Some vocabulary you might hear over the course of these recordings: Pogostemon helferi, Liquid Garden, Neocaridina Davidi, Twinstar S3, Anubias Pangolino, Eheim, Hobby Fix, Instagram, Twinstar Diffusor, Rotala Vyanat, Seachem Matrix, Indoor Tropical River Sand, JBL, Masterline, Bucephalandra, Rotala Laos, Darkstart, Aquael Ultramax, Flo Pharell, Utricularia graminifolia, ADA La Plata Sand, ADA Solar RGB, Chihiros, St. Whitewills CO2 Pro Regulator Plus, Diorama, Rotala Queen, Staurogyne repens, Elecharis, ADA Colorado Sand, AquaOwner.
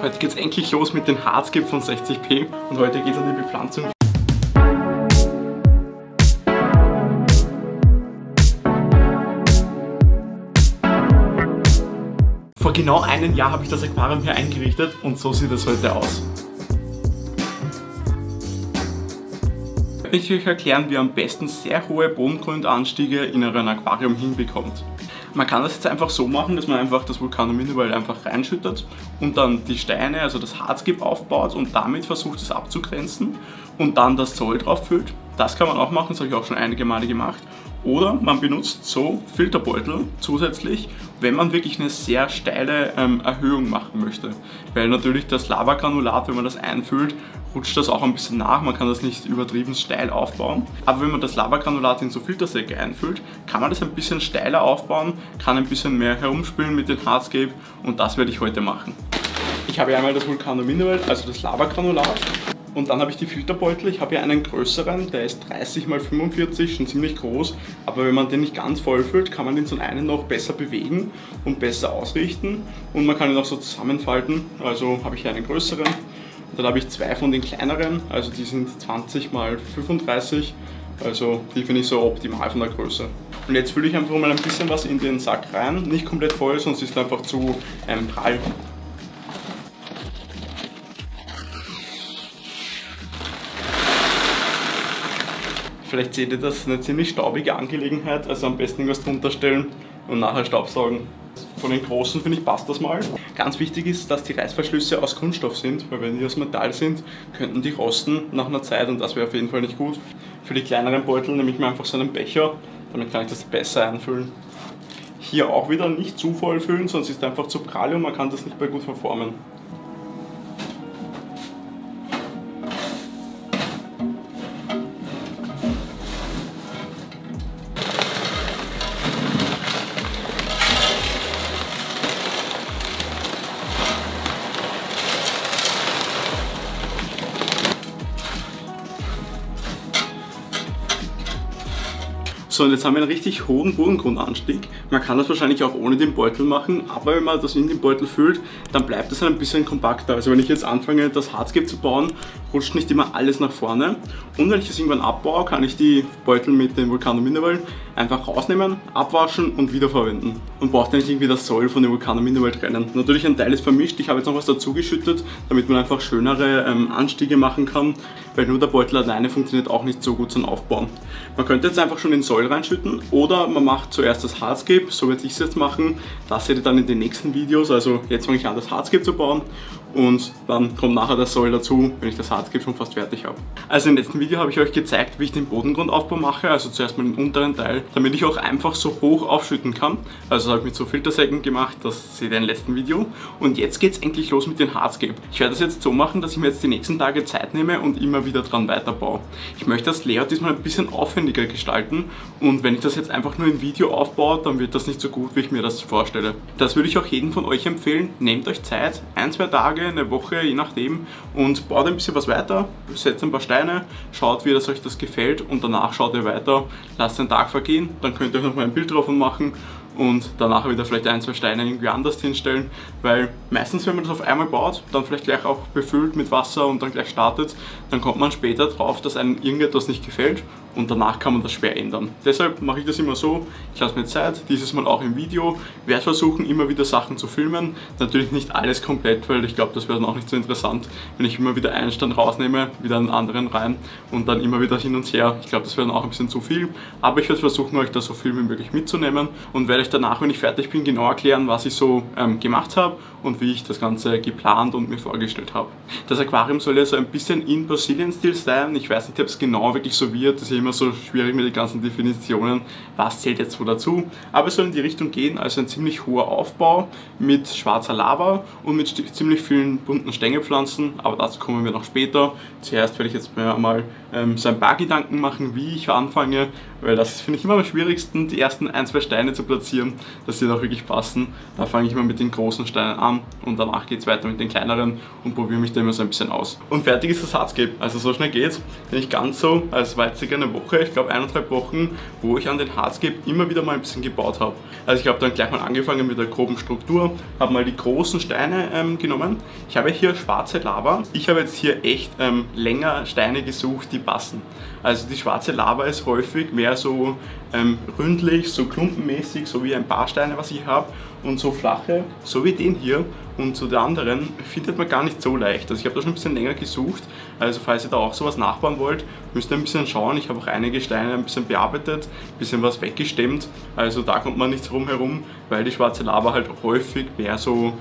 Heute geht's endlich los mit den Hardscape von 60p und heute geht's an die Bepflanzung. Vor genau einem Jahr habe ich das Aquarium hier eingerichtet und so sieht es heute aus. Ich will euch erklären, wie ihr am besten sehr hohe Bodengrundanstiege in eurem Aquarium hinbekommt. Man kann das jetzt einfach so machen, dass man einfach das Vulcano Mineral einfach reinschüttet und dann die Steine, also das Hardscape aufbaut und damit versucht es abzugrenzen und dann das Zoll drauf füllt. Das kann man auch machen, das habe ich auch schon einige Male gemacht. Oder man benutzt so Filterbeutel zusätzlich, wenn man wirklich eine sehr steile Erhöhung machen möchte. Weil natürlich das Lavagranulat, wenn man das einfüllt, rutscht das auch ein bisschen nach, man kann das nicht übertrieben steil aufbauen. Aber wenn man das Lavagranulat in so Filtersäcke einfüllt, kann man das ein bisschen steiler aufbauen, kann ein bisschen mehr herumspülen mit dem Hardscape und das werde ich heute machen. Ich habe hier einmal das Vulcano Mineral, also das Lavagranulat. Und dann habe ich die Filterbeutel, ich habe hier einen größeren, der ist 30 x 45, schon ziemlich groß, aber wenn man den nicht ganz voll füllt, kann man den so einen noch besser bewegen und besser ausrichten und man kann ihn auch so zusammenfalten, also habe ich hier einen größeren und dann habe ich zwei von den kleineren, also die sind 20 x 35, also die finde ich so optimal von der Größe. Und jetzt fülle ich einfach mal ein bisschen was in den Sack rein, nicht komplett voll, sonst ist er einfach zu prall. Vielleicht seht ihr, das ist eine ziemlich staubige Angelegenheit, also am besten irgendwas drunter stellen und nachher staubsaugen. Von den großen, finde ich, passt das mal. Ganz wichtig ist, dass die Reißverschlüsse aus Kunststoff sind, weil wenn die aus Metall sind, könnten die rosten nach einer Zeit und das wäre auf jeden Fall nicht gut. Für die kleineren Beutel nehme ich mir einfach so einen Becher, damit kann ich das besser einfüllen. Hier auch wieder nicht zu voll füllen, sonst ist es einfach zu prall und man kann das nicht mehr gut verformen. So, und jetzt haben wir einen richtig hohen Bodengrundanstieg. Man kann das wahrscheinlich auch ohne den Beutel machen, aber wenn man das in den Beutel füllt, dann bleibt es ein bisschen kompakter. Also wenn ich jetzt anfange, das Hardscape zu bauen, rutscht nicht immer alles nach vorne. Und wenn ich es irgendwann abbaue, kann ich die Beutel mit dem Vulcano Mineral einfach rausnehmen, abwaschen und wiederverwenden. Und braucht dann nicht irgendwie das Soll von dem Vulcano Mineral trennen. Natürlich ein Teil ist vermischt, ich habe jetzt noch was dazu geschüttet, damit man einfach schönere Anstiege machen kann, weil nur der Beutel alleine funktioniert auch nicht so gut zum Aufbauen. Man könnte jetzt einfach schon den Soll reinschütten oder man macht zuerst das Hardscape, so werde ich es jetzt machen. Das seht ihr dann in den nächsten Videos, also jetzt fange ich an, das Hardscape zu bauen und dann kommt nachher das Soil dazu, wenn ich das Hardscape schon fast fertig habe. Also im letzten Video habe ich euch gezeigt, wie ich den Bodengrundaufbau mache, also zuerst mal den unteren Teil, damit ich auch einfach so hoch aufschütten kann. Also das habe ich mit so Filtersäcken gemacht, das seht ihr im letzten Video. Und jetzt geht es endlich los mit dem Hardscape. Ich werde das jetzt so machen, dass ich mir jetzt die nächsten Tage Zeit nehme und immer wieder dran weiterbaue. Ich möchte das Layout diesmal ein bisschen aufwendiger gestalten und wenn ich das jetzt einfach nur im Video aufbaue, dann wird das nicht so gut, wie ich mir das vorstelle. Das würde ich auch jedem von euch empfehlen, nehmt euch Zeit, 1, 2 Tage, eine Woche, je nachdem, und baut ein bisschen was weiter, setzt ein paar Steine, schaut, wie das euch das gefällt und danach schaut ihr weiter, lasst den Tag vergehen, dann könnt ihr euch nochmal ein Bild davon machen und danach wieder vielleicht 1, 2 Steine irgendwie anders hinstellen, weil meistens, wenn man das auf einmal baut, dann vielleicht gleich auch befüllt mit Wasser und dann gleich startet, dann kommt man später drauf, dass einem irgendetwas nicht gefällt und danach kann man das schwer ändern. Deshalb mache ich das immer so, ich lasse mir Zeit, dieses Mal auch im Video, werde versuchen, immer wieder Sachen zu filmen, natürlich nicht alles komplett, weil ich glaube, das wäre dann auch nicht so interessant, wenn ich immer wieder einen Stand rausnehme, wieder einen anderen rein und dann immer wieder hin und her. Ich glaube, das wäre dann auch ein bisschen zu viel, aber ich werde versuchen, euch da so viel wie möglich mitzunehmen und werde euch danach, wenn ich fertig bin, genau erklären, was ich so gemacht habe und wie ich das Ganze geplant und mir vorgestellt habe. Das Aquarium soll ja so ein bisschen in Brasilien-Stil sein, ich weiß nicht, ob es genau wirklich so wird, das ist immer so schwierig mit den ganzen Definitionen, was zählt jetzt wo dazu, aber es soll in die Richtung gehen, also ein ziemlich hoher Aufbau mit schwarzer Lava und mit ziemlich vielen bunten Stängelpflanzen, aber dazu kommen wir noch später. Zuerst werde ich jetzt mir mal so ein paar Gedanken machen, wie ich anfange, weil das finde ich immer am schwierigsten, die ersten 1, 2 Steine zu platzieren, dass die auch wirklich passen. Da fange ich mal mit den großen Steinen an und danach geht es weiter mit den kleineren und probiere mich da immer so ein bisschen aus. Und fertig ist das Hardscape, also so schnell geht's, nicht ganz so, als war jetzt eine einer Woche, ich glaube 1,5 Wochen, wo ich an den Hardscape immer wieder mal ein bisschen gebaut habe. Also ich habe dann gleich mal angefangen mit der groben Struktur, habe mal die großen Steine genommen. Ich habe hier schwarze Lava. Ich habe jetzt hier echt länger Steine gesucht, die passen. Also die schwarze Lava ist häufig mehr so ründlich, so klumpenmäßig, so wie ein paar Steine, was ich habe, und so flache, so wie den hier. Und zu den anderen findet man gar nicht so leicht. Also ich habe da schon ein bisschen länger gesucht. Also falls ihr da auch sowas nachbauen wollt, müsst ihr ein bisschen schauen. Ich habe auch einige Steine ein bisschen bearbeitet, ein bisschen was weggestemmt. Also da kommt man nicht drumherum, weil die schwarze Lava halt häufig mehr so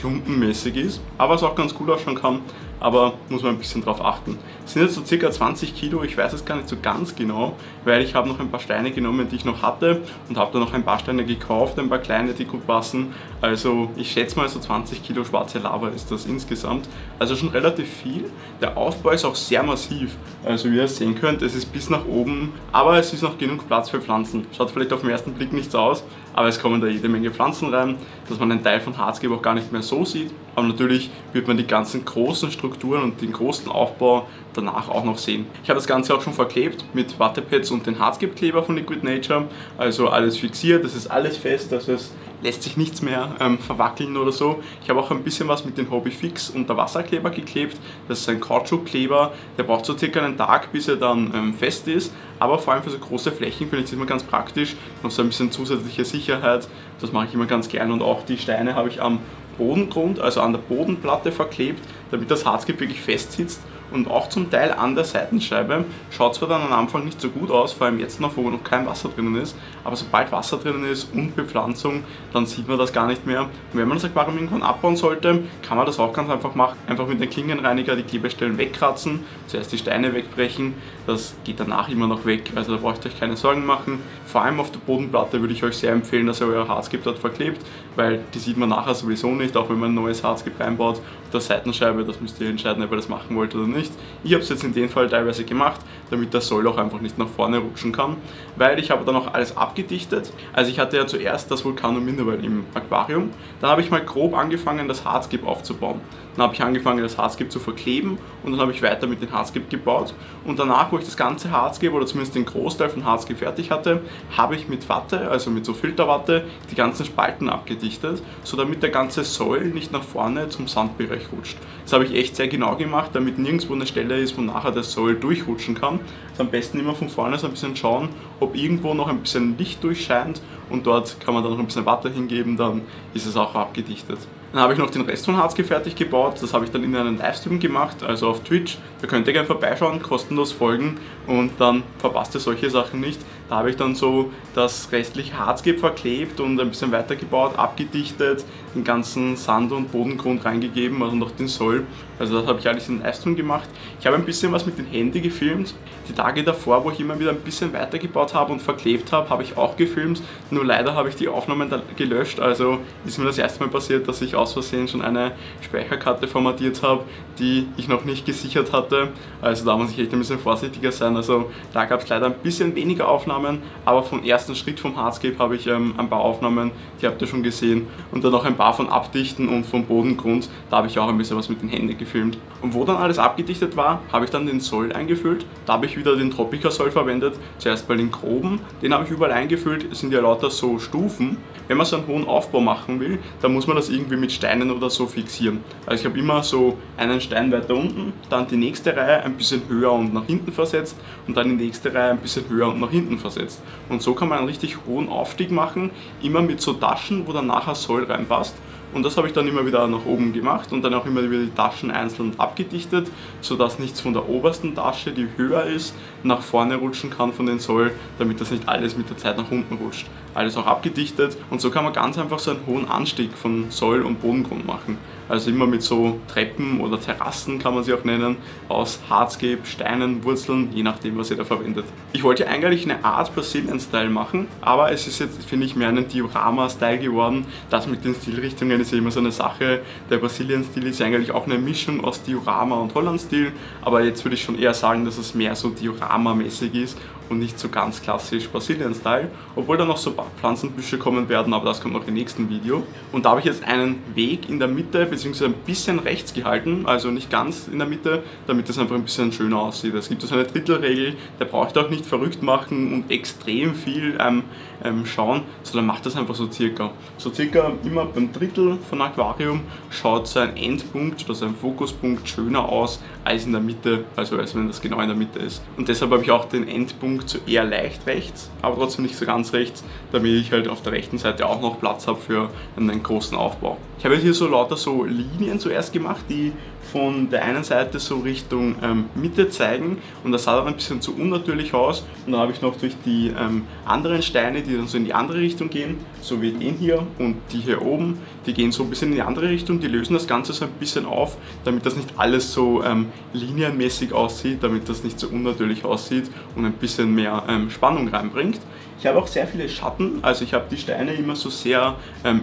klumpenmäßig ist. Aber es auch ganz gut ausschauen kann. Aber muss man ein bisschen drauf achten. Es sind jetzt so circa 20 Kilo, ich weiß es gar nicht so ganz genau, weil ich habe noch ein paar Steine genommen, die ich noch hatte, und habe dann noch ein paar Steine gekauft, ein paar kleine, die gut passen. Also ich schätze mal so 20 Kilo schwarze Lava ist das insgesamt. Also schon relativ viel. Der Aufbau ist auch sehr massiv. Also wie ihr sehen könnt, es ist bis nach oben, aber es ist noch genug Platz für Pflanzen. Schaut vielleicht auf den ersten Blick nichts aus, aber es kommen da jede Menge Pflanzen rein, dass man einen Teil von Hardscape auch gar nicht mehr so sieht. Aber natürlich wird man die ganzen großen Strukturen und den großen Aufbau danach auch noch sehen. Ich habe das Ganze auch schon verklebt mit Wattepads und den Hardscape-Kleber von Liquid Nature. Also alles fixiert, das ist alles fest, das ist, lässt sich nichts mehr verwackeln oder so. Ich habe auch ein bisschen was mit dem Hobby Fix Unterwasserkleber geklebt. Das ist ein Kautschukkleber, der braucht so circa einen Tag, bis er dann fest ist. Aber vor allem für so große Flächen finde ich das immer ganz praktisch. Noch so ein bisschen zusätzliche Sicherheit, das mache ich immer ganz gern. Und auch die Steine habe ich am Bodengrund, also an der Bodenplatte verklebt, damit das Hardscape wirklich fest sitzt. Und auch zum Teil an der Seitenscheibe. Schaut zwar dann am Anfang nicht so gut aus, vor allem jetzt noch, wo noch kein Wasser drinnen ist, aber sobald Wasser drinnen ist und Bepflanzung, dann sieht man das gar nicht mehr. Und wenn man das Aquarium irgendwann abbauen sollte, kann man das auch ganz einfach machen. Einfach mit dem Klingenreiniger die Klebestellen wegkratzen, zuerst die Steine wegbrechen, das geht danach immer noch weg, also da braucht ihr euch keine Sorgen machen. Vor allem auf der Bodenplatte würde ich euch sehr empfehlen, dass ihr euer Hardscape dort verklebt, weil die sieht man nachher sowieso nicht, auch wenn man ein neues Hardscape reinbaut. Auf der Seitenscheibe, das müsst ihr entscheiden, ob ihr das machen wollt oder nicht. Ich habe es jetzt in dem Fall teilweise gemacht, damit das Säule auch einfach nicht nach vorne rutschen kann, weil ich habe dann auch alles abgedichtet. Also ich hatte ja zuerst das Vulcano Mineral im Aquarium, dann habe ich mal grob angefangen, das Hardscape aufzubauen. Dann habe ich angefangen, das Hardscape zu verkleben, und dann habe ich weiter mit dem Hardscape gebaut, und danach, wo ich das ganze Hardscape oder zumindest den Großteil von Hardscape fertig hatte, habe ich mit Watte, also mit so Filterwatte, die ganzen Spalten abgedichtet, so damit der ganze Säule nicht nach vorne zum Sandbereich rutscht. Das habe ich echt sehr genau gemacht, damit nirgendwo eine Stelle ist, wo nachher der Säule durchrutschen kann. Also am besten immer von vorne so ein bisschen schauen, ob irgendwo noch ein bisschen Licht durchscheint, und dort kann man dann noch ein bisschen Watte hingeben, dann ist es auch abgedichtet. Dann habe ich noch den Rest von Hardscape fertig gebaut, das habe ich dann in einem Livestream gemacht, also auf Twitch. Da könnt ihr gerne vorbeischauen, kostenlos folgen, und dann verpasst ihr solche Sachen nicht. Da habe ich dann so das restliche Hardscape verklebt und ein bisschen weitergebaut, abgedichtet, den ganzen Sand- und Bodengrund reingegeben, also noch den Soll. Also das habe ich alles in den Livestream gemacht. Ich habe ein bisschen was mit dem Handy gefilmt. Die Tage davor, wo ich immer wieder ein bisschen weitergebaut habe und verklebt habe, habe ich auch gefilmt. Nur leider habe ich die Aufnahmen gelöscht, also ist mir das erste Mal passiert, dass ich aus Versehen schon eine Speicherkarte formatiert habe, die ich noch nicht gesichert hatte. Also da muss ich echt ein bisschen vorsichtiger sein. Also da gab es leider ein bisschen weniger Aufnahmen, aber vom ersten Schritt vom Hardscape habe ich ein paar Aufnahmen, die habt ihr schon gesehen, und dann noch ein paar von Abdichten und vom Bodengrund. Da habe ich auch ein bisschen was mit den Händen gefilmt. Und wo dann alles abgedichtet war, habe ich dann den Soll eingefüllt. Da habe ich wieder den Tropica-Soll verwendet, zuerst bei den groben. Den habe ich überall eingefüllt, es sind ja lauter so Stufen. Wenn man so einen hohen Aufbau machen will, dann muss man das irgendwie mit Steinen oder so fixieren. Also ich habe immer so einen Stein weiter unten, dann die nächste Reihe ein bisschen höher und nach hinten versetzt, und dann die nächste Reihe ein bisschen höher und nach hinten versetzt. Und so kann man einen richtig hohen Aufstieg machen, immer mit so Taschen, wo dann nachher Soll reinpasst. Und das habe ich dann immer wieder nach oben gemacht und dann auch immer wieder die Taschen einzeln abgedichtet, sodass nichts von der obersten Tasche, die höher ist, nach vorne rutschen kann von den Säulen, damit das nicht alles mit der Zeit nach unten rutscht. Alles auch abgedichtet, und so kann man ganz einfach so einen hohen Anstieg von Säulen und Bodengrund machen. Also immer mit so Treppen oder Terrassen, kann man sie auch nennen, aus Hardscape, Steinen, Wurzeln, je nachdem, was ihr da verwendet. Ich wollte ja eigentlich eine Art Brazilian-Style machen, aber es ist jetzt, finde ich, mehr einen Diorama-Style geworden. Das mit den Stilrichtungen ist ja immer so eine Sache. Der Brazilian-Stil ist ja eigentlich auch eine Mischung aus Diorama und Holland-Stil, aber jetzt würde ich schon eher sagen, dass es mehr so Diorama-mäßig ist und nicht so ganz klassisch Brasilien-Style, obwohl da noch so ein paar Pflanzenbüsche kommen werden, aber das kommt noch im nächsten Video. Und da habe ich jetzt einen Weg in der Mitte bzw. ein bisschen rechts gehalten, also nicht ganz in der Mitte, damit das einfach ein bisschen schöner aussieht. Es gibt so eine Drittelregel, da braucht ihr auch nicht verrückt machen und extrem viel schauen, sondern macht das einfach so circa. So circa immer beim Drittel von Aquarium schaut sein Endpunkt oder sein Fokuspunkt schöner aus als in der Mitte, also als wenn das genau in der Mitte ist. Und deshalb habe ich auch den Endpunkt so eher leicht rechts, aber trotzdem nicht so ganz rechts, damit ich halt auf der rechten Seite auch noch Platz habe für einen großen Aufbau. Ich habe jetzt hier so lauter so Linien zuerst gemacht, die von der einen Seite so Richtung Mitte zeigen, und das sah dann ein bisschen zu unnatürlich aus, und dann habe ich noch durch die anderen Steine, die dann so in die andere Richtung gehen, so wie den hier und die hier oben, die gehen so ein bisschen in die andere Richtung, die lösen das Ganze so ein bisschen auf, damit das nicht alles so linienmäßig aussieht, damit das nicht so unnatürlich aussieht und ein bisschen mehr Spannung reinbringt. Ich habe auch sehr viele Schatten, also ich habe die Steine immer so sehr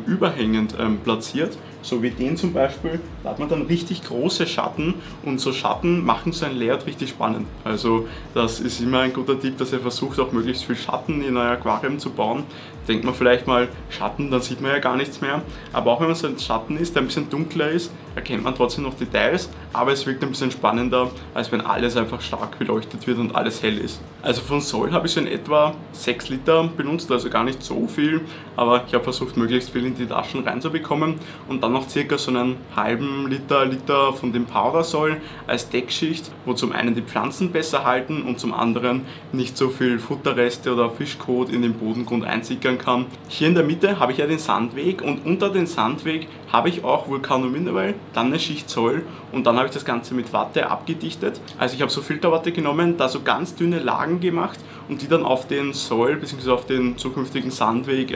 überhängend platziert, so wie den zum Beispiel, da hat man dann richtig große Schatten, und so Schatten machen so ein Layout richtig spannend. Also das ist immer ein guter Tipp, dass ihr versucht, auch möglichst viel Schatten in euer Aquarium zu bauen. Denkt man vielleicht mal Schatten, dann sieht man ja gar nichts mehr, aber auch wenn man so ein Schatten ist, der ein bisschen dunkler ist, erkennt man trotzdem noch Details, aber es wirkt ein bisschen spannender, als wenn alles einfach stark beleuchtet wird und alles hell ist. Also von Sol habe ich so in etwa 6 Liter benutzt, also gar nicht so viel, aber ich habe versucht, möglichst viel in die Taschen reinzubekommen, und dann noch circa so einen halben Liter von dem Powdersoll als Deckschicht, wo zum einen die Pflanzen besser halten und zum anderen nicht so viel Futterreste oder Fischkot in den Bodengrund einsickern kann. Hier in der Mitte habe ich ja den Sandweg, und unter den Sandweg habe ich auch Vulcano Mineral, dann eine Schicht Soll, und dann habe ich das Ganze mit Watte abgedichtet. Also ich habe so Filterwatte genommen, da so ganz dünne Lagen gemacht und die dann auf den Soll bzw. auf den zukünftigen Sandweg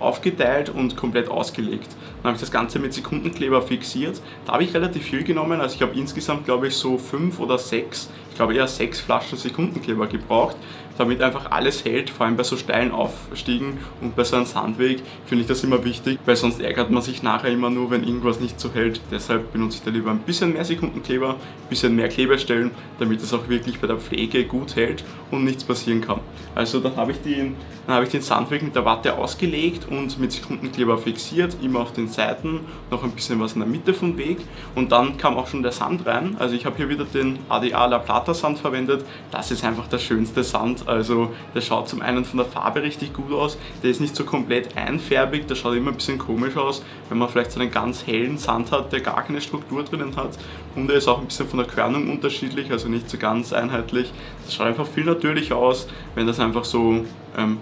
aufgeteilt und komplett ausgelegt. Dann habe ich das Ganze mit Sekundenkleber fixiert. Da habe ich relativ viel genommen, also ich habe insgesamt, glaube ich, so 5 oder 6, ich glaube eher 6 Flaschen Sekundenkleber gebraucht, damit einfach alles hält, vor allem bei so steilen Aufstiegen und bei so einem Sandweg finde ich das immer wichtig, weil sonst ärgert man sich nachher immer nur, wenn irgendwas nicht so hält. Deshalb benutze ich da lieber ein bisschen mehr Sekundenkleber, ein bisschen mehr Klebestellen, damit es auch wirklich bei der Pflege gut hält und nichts passieren kann. Also dann habe ich den Sandweg mit der Watte ausgelegt und mit Sekundenkleber fixiert, immer auf den Seiten, noch ein bisschen was in der Mitte vom Weg, und dann kam auch schon der Sand rein. Also ich habe hier wieder den ADA La Plata Sand verwendet, das ist einfach der schönste Sand. Also der schaut zum einen von der Farbe richtig gut aus, der ist nicht so komplett einfärbig, der schaut immer ein bisschen komisch aus, wenn man vielleicht so einen ganz hellen Sand hat, der gar keine Struktur drinnen hat, und er ist auch ein bisschen von der Körnung unterschiedlich, also nicht so ganz einheitlich. Das schaut einfach viel natürlicher aus, wenn das einfach so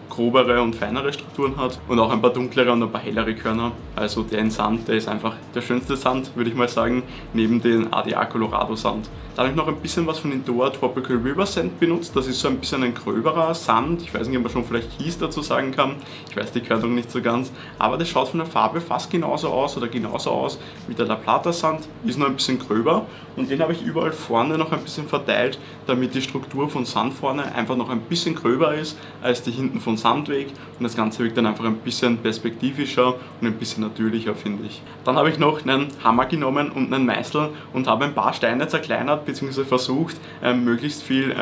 grobere und feinere Strukturen hat und auch ein paar dunklere und ein paar hellere Körner. Also der Sand, der ist einfach der schönste Sand, würde ich mal sagen, neben den ADA Colorado Sand. Dann habe ich noch ein bisschen was von Indoor Tropical River Sand benutzt, das ist so ein bisschen ein gröberer Sand, ich weiß nicht, ob man schon vielleicht Kies dazu sagen kann, ich weiß die Körnung nicht so ganz, aber der schaut von der Farbe fast genauso aus oder genauso aus wie der La Plata Sand, ist nur ein bisschen gröber, und den habe ich überall vorne noch ein bisschen verteilt, damit die Struktur von Sand vorne einfach noch ein bisschen gröber ist als die hinten von Sandweg, und das Ganze wirkt dann einfach ein bisschen perspektivischer und ein bisschen natürlicher, finde ich. Dann habe ich noch einen Hammer genommen und einen Meißel und habe ein paar Steine zerkleinert bzw. versucht, möglichst viel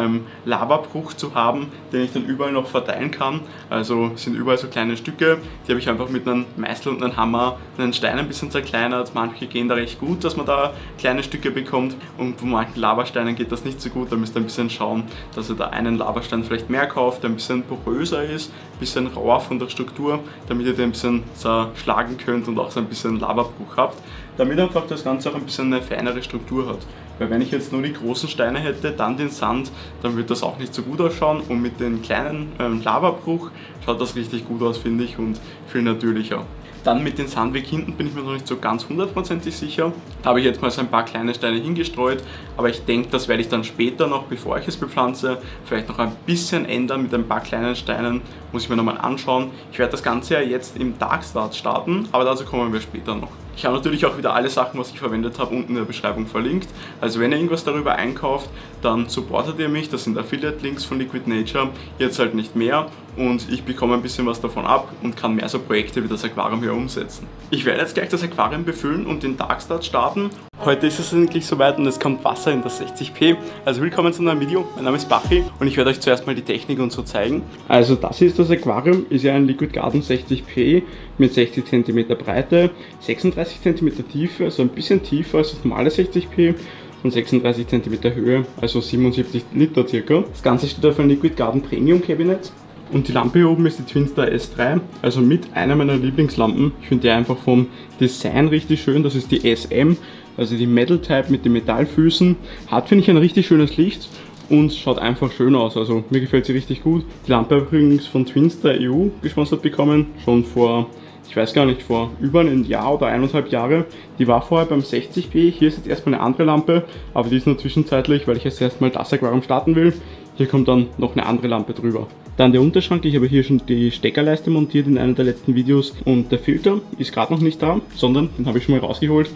Lavabruch zu haben, den ich dann überall noch verteilen kann. Also sind überall so kleine Stücke, die habe ich einfach mit einem Meißel und einem Hammer einen Stein ein bisschen zerkleinert. Manche gehen da recht gut, dass man da kleine Stücke bekommt, und bei manchen Lavasteinen geht das nicht so gut, da müsst ihr ein bisschen schauen, dass ihr da einen Lavastein vielleicht mehr kauft, der ein bisschen porös ist, ein bisschen rauer von der Struktur, damit ihr den ein bisschen zerschlagen könnt und auch so ein bisschen Lavabruch habt, damit einfach das Ganze auch ein bisschen eine feinere Struktur hat. Weil wenn ich jetzt nur die großen Steine hätte, dann den Sand, dann würde das auch nicht so gut ausschauen, und mit den kleinen Lavabruch schaut das richtig gut aus, finde ich, und viel natürlicher. Dann mit dem Sandweg hinten bin ich mir noch nicht so ganz hundertprozentig sicher. Da habe ich jetzt mal so ein paar kleine Steine hingestreut, aber ich denke, das werde ich dann später noch, bevor ich es bepflanze, vielleicht noch ein bisschen ändern mit ein paar kleinen Steinen. Muss ich mir nochmal anschauen. Ich werde das Ganze ja jetzt im Darkstart starten, aber dazu kommen wir später noch. Ich habe natürlich auch wieder alle Sachen, was ich verwendet habe, unten in der Beschreibung verlinkt. Also wenn ihr irgendwas darüber einkauft, dann supportet ihr mich. Das sind Affiliate-Links von Liquid Nature, jetzt halt nicht mehr. Und ich bekomme ein bisschen was davon ab und kann mehr so Projekte wie das Aquarium hier umsetzen. Ich werde jetzt gleich das Aquarium befüllen und den Darkstart starten. Heute ist es endlich soweit und es kommt Wasser in das 60p. Also willkommen zu einem neuen Video. Mein Name ist Bachi und ich werde euch zuerst mal die Technik und so zeigen. Also das ist das Aquarium, ist ja ein Liquid Garden 60p mit 60 cm Breite, 36 cm Tiefe, also ein bisschen tiefer als das normale 60p. Und 36 cm Höhe, also 77 Liter circa. Das Ganze steht auf einem Liquid Garden Premium Cabinet. Und die Lampe hier oben ist die Twinstar S3, also mit einer meiner Lieblingslampen. Ich finde die einfach vom Design richtig schön. Das ist die SM, also die Metal Type mit den Metallfüßen. Hat, finde ich, ein richtig schönes Licht und schaut einfach schön aus. Also mir gefällt sie richtig gut. Die Lampe habe ich übrigens von Twinstar EU gesponsert bekommen, schon vor, ich weiß gar nicht, vor über einem Jahr oder 1,5 Jahre. Die war vorher beim 60p, hier ist jetzt erstmal eine andere Lampe, aber die ist nur zwischenzeitlich, weil ich jetzt erstmal das Aquarium starten will. Hier kommt dann noch eine andere Lampe drüber. Dann der Unterschrank, ich habe hier schon die Steckerleiste montiert in einem der letzten Videos und der Filter ist gerade noch nicht da, sondern den habe ich schon mal rausgeholt.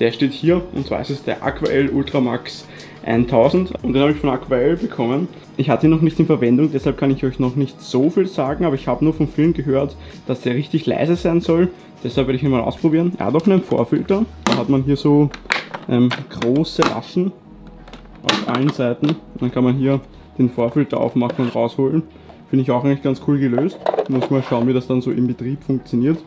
Der steht hier und zwar ist es der Aquael Ultramax 1000 und den habe ich von Aquael bekommen. Ich hatte ihn noch nicht in Verwendung, deshalb kann ich euch noch nicht so viel sagen, aber ich habe nur von vielen gehört, dass der richtig leise sein soll. Deshalb werde ich ihn mal ausprobieren. Er hat auch einen Vorfilter, da hat man hier so große Laschen auf allen Seiten. Und dann kann man hier den Vorfilter aufmachen und rausholen. Finde ich auch eigentlich ganz cool gelöst. Muss mal schauen, wie das dann so im Betrieb funktioniert.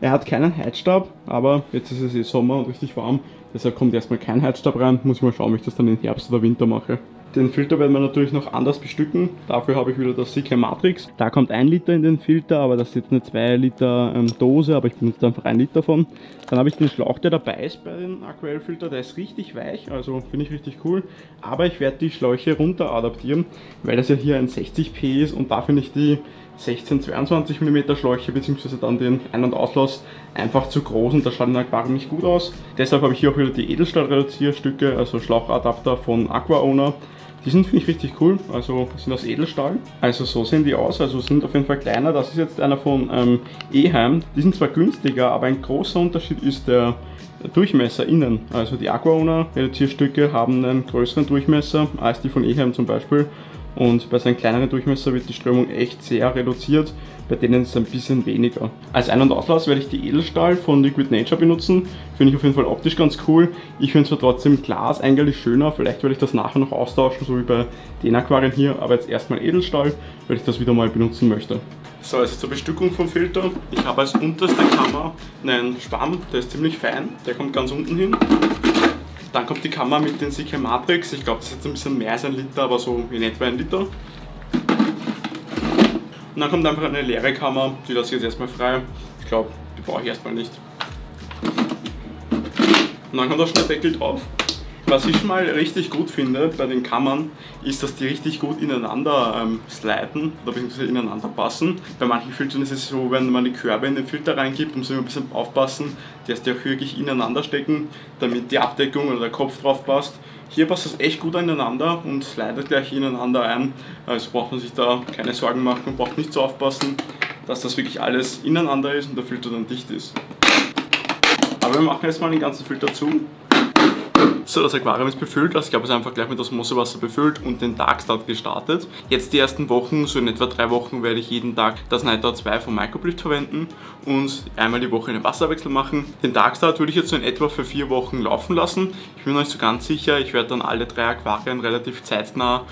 Er hat keinen Heizstab, aber jetzt ist es eh Sommer und richtig warm. Deshalb kommt erstmal kein Heizstab rein. Muss ich mal schauen, ob ich das dann im Herbst oder Winter mache. Den Filter werden wir natürlich noch anders bestücken. Dafür habe ich wieder das Seachem Matrix. Da kommt 1 Liter in den Filter, aber das ist jetzt eine 2 Liter Dose, aber ich benutze einfach 1 Liter von. Dann habe ich den Schlauch, der dabei ist bei dem Aquael Filter. Der ist richtig weich, also finde ich richtig cool. Aber ich werde die Schläuche runter adaptieren, weil das ja hier ein 60p ist und da finde ich die 16-22 mm Schläuche bzw. dann den Ein- und Auslass einfach zu groß und das schaut im Aquarium nicht gut aus. Deshalb habe ich hier auch wieder die Edelstahlreduzierstücke, also Schlauchadapter von AquaOwner. Die sind, finde ich, richtig cool, also sind aus Edelstahl. Also so sehen die aus, also sind auf jeden Fall kleiner. Das ist jetzt einer von Eheim. Die sind zwar günstiger, aber ein großer Unterschied ist der Durchmesser innen. Also die AquaOwner Reduzierstücke haben einen größeren Durchmesser als die von Eheim zum Beispiel. Und bei seinem kleineren Durchmesser wird die Strömung echt sehr reduziert, bei denen ist es ein bisschen weniger. Als Ein- und Auslass werde ich die Edelstahl von Liquid Nature benutzen, finde ich auf jeden Fall optisch ganz cool. Ich finde zwar trotzdem Glas eigentlich schöner, vielleicht werde ich das nachher noch austauschen, so wie bei den Aquarien hier, aber jetzt erstmal Edelstahl, weil ich das wieder mal benutzen möchte. So, also zur Bestückung vom Filter. Ich habe als unterste Kammer einen Schwamm, der ist ziemlich fein, der kommt ganz unten hin. Dann kommt die Kammer mit den Seachem Matrix, ich glaube das ist jetzt ein bisschen mehr als ein Liter, aber so in etwa ein Liter. Und dann kommt einfach eine leere Kammer, die lasse ich jetzt erstmal frei, ich glaube die brauche ich erstmal nicht. Und dann kommt auch schon der Deckel drauf. Was ich mal richtig gut finde bei den Kammern, ist, dass die richtig gut ineinander sliden oder beziehungsweise ineinander passen. Bei manchen Filtern ist es so, wenn man die Körbe in den Filter reingibt, muss man ein bisschen aufpassen, dass die auch wirklich ineinander stecken, damit die Abdeckung oder der Kopf drauf passt. Hier passt das echt gut ineinander und slidet gleich ineinander ein, also braucht man sich da keine Sorgen machen und braucht nicht so aufpassen, dass das wirklich alles ineinander ist und der Filter dann dicht ist. Aber wir machen jetzt mal den ganzen Filter zu. So, das Aquarium ist befüllt, also ich habe es einfach gleich mit Osmosewasser befüllt und den Darkstart gestartet. Jetzt die ersten Wochen, so in etwa 3 Wochen, werde ich jeden Tag das Nightour 2 von Microblift verwenden und einmal die Woche einen Wasserwechsel machen. Den Darkstart würde ich jetzt so in etwa für 4 Wochen laufen lassen. Ich bin noch nicht so ganz sicher, ich werde dann alle 3 Aquarien relativ zeitnah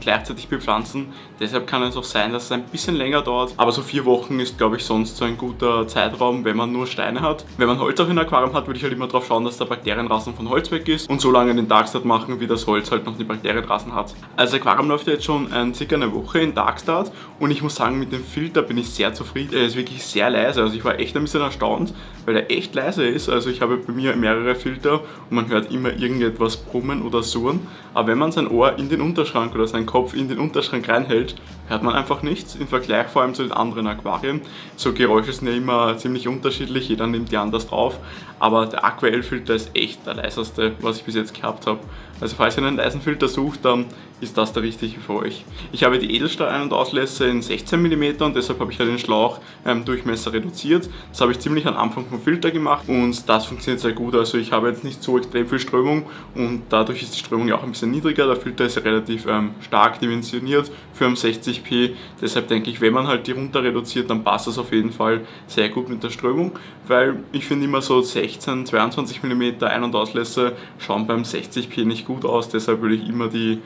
gleichzeitig bepflanzen. Deshalb kann es auch sein, dass es ein bisschen länger dauert, aber so 4 Wochen ist, glaube ich, sonst so ein guter Zeitraum, wenn man nur Steine hat. Wenn man Holz auch in einem Aquarium hat, würde ich halt immer darauf schauen, dass der Bakterienrasen von Holz weg ist. Und so lange den Darkstart machen, wie das Holz halt noch die Bakterienrasen hat. Also das Aquarium läuft ja jetzt schon circa eine Woche in Darkstart und ich muss sagen, mit dem Filter bin ich sehr zufrieden. Er ist wirklich sehr leise, also ich war echt ein bisschen erstaunt, weil er echt leise ist. Also ich habe bei mir mehrere Filter und man hört immer irgendetwas brummen oder surren. Aber wenn man sein Ohr in den Unterschrank oder seinen Kopf in den Unterschrank reinhält, hört man einfach nichts, im Vergleich vor allem zu den anderen Aquarien. So Geräusche sind ja immer ziemlich unterschiedlich, jeder nimmt die anders drauf. Aber der Aquael-Filter ist echt der leiseste, was ich ich bis jetzt gehabt habe. Also falls ihr einen Eisenfilter sucht, dann ist das der richtige für euch. Ich habe die Edelstahl-Ein- und Auslässe in 16 mm und deshalb habe ich den Schlauchdurchmesser reduziert. Das habe ich ziemlich am Anfang vom Filter gemacht und das funktioniert sehr gut. Also ich habe jetzt nicht so extrem viel Strömung und dadurch ist die Strömung ja auch ein bisschen niedriger. Der Filter ist ja relativ stark dimensioniert für 60p. Deshalb denke ich, wenn man halt die runter reduziert, dann passt das auf jeden Fall sehr gut mit der Strömung, weil ich finde immer so 16, 22 mm Ein- und Auslässe schauen beim 60p nicht gut aus. Deshalb würde ich immer die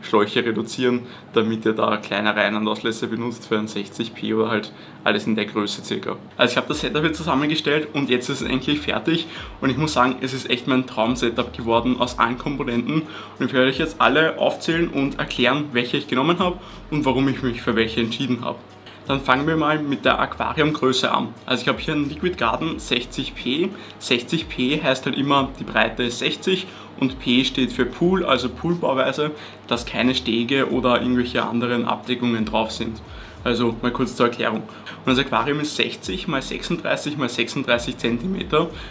Schläuche reduzieren, damit ihr da kleinere Ein- und Auslässe benutzt für ein 60p oder halt alles in der Größe circa. Also ich habe das Setup jetzt zusammengestellt und jetzt ist es endlich fertig und ich muss sagen, es ist echt mein Traum-Setup geworden aus allen Komponenten und ich werde euch jetzt alle aufzählen und erklären, welche ich genommen habe und warum ich mich für welche entschieden habe. Dann fangen wir mal mit der Aquariumgröße an. Also ich habe hier einen Liquid Garden 60p. 60p heißt halt immer, die Breite ist 60 und P steht für Pool, also Poolbauweise, dass keine Stege oder irgendwelche anderen Abdeckungen drauf sind. Also mal kurz zur Erklärung. Und das Aquarium ist 60 x 36 x 36 cm,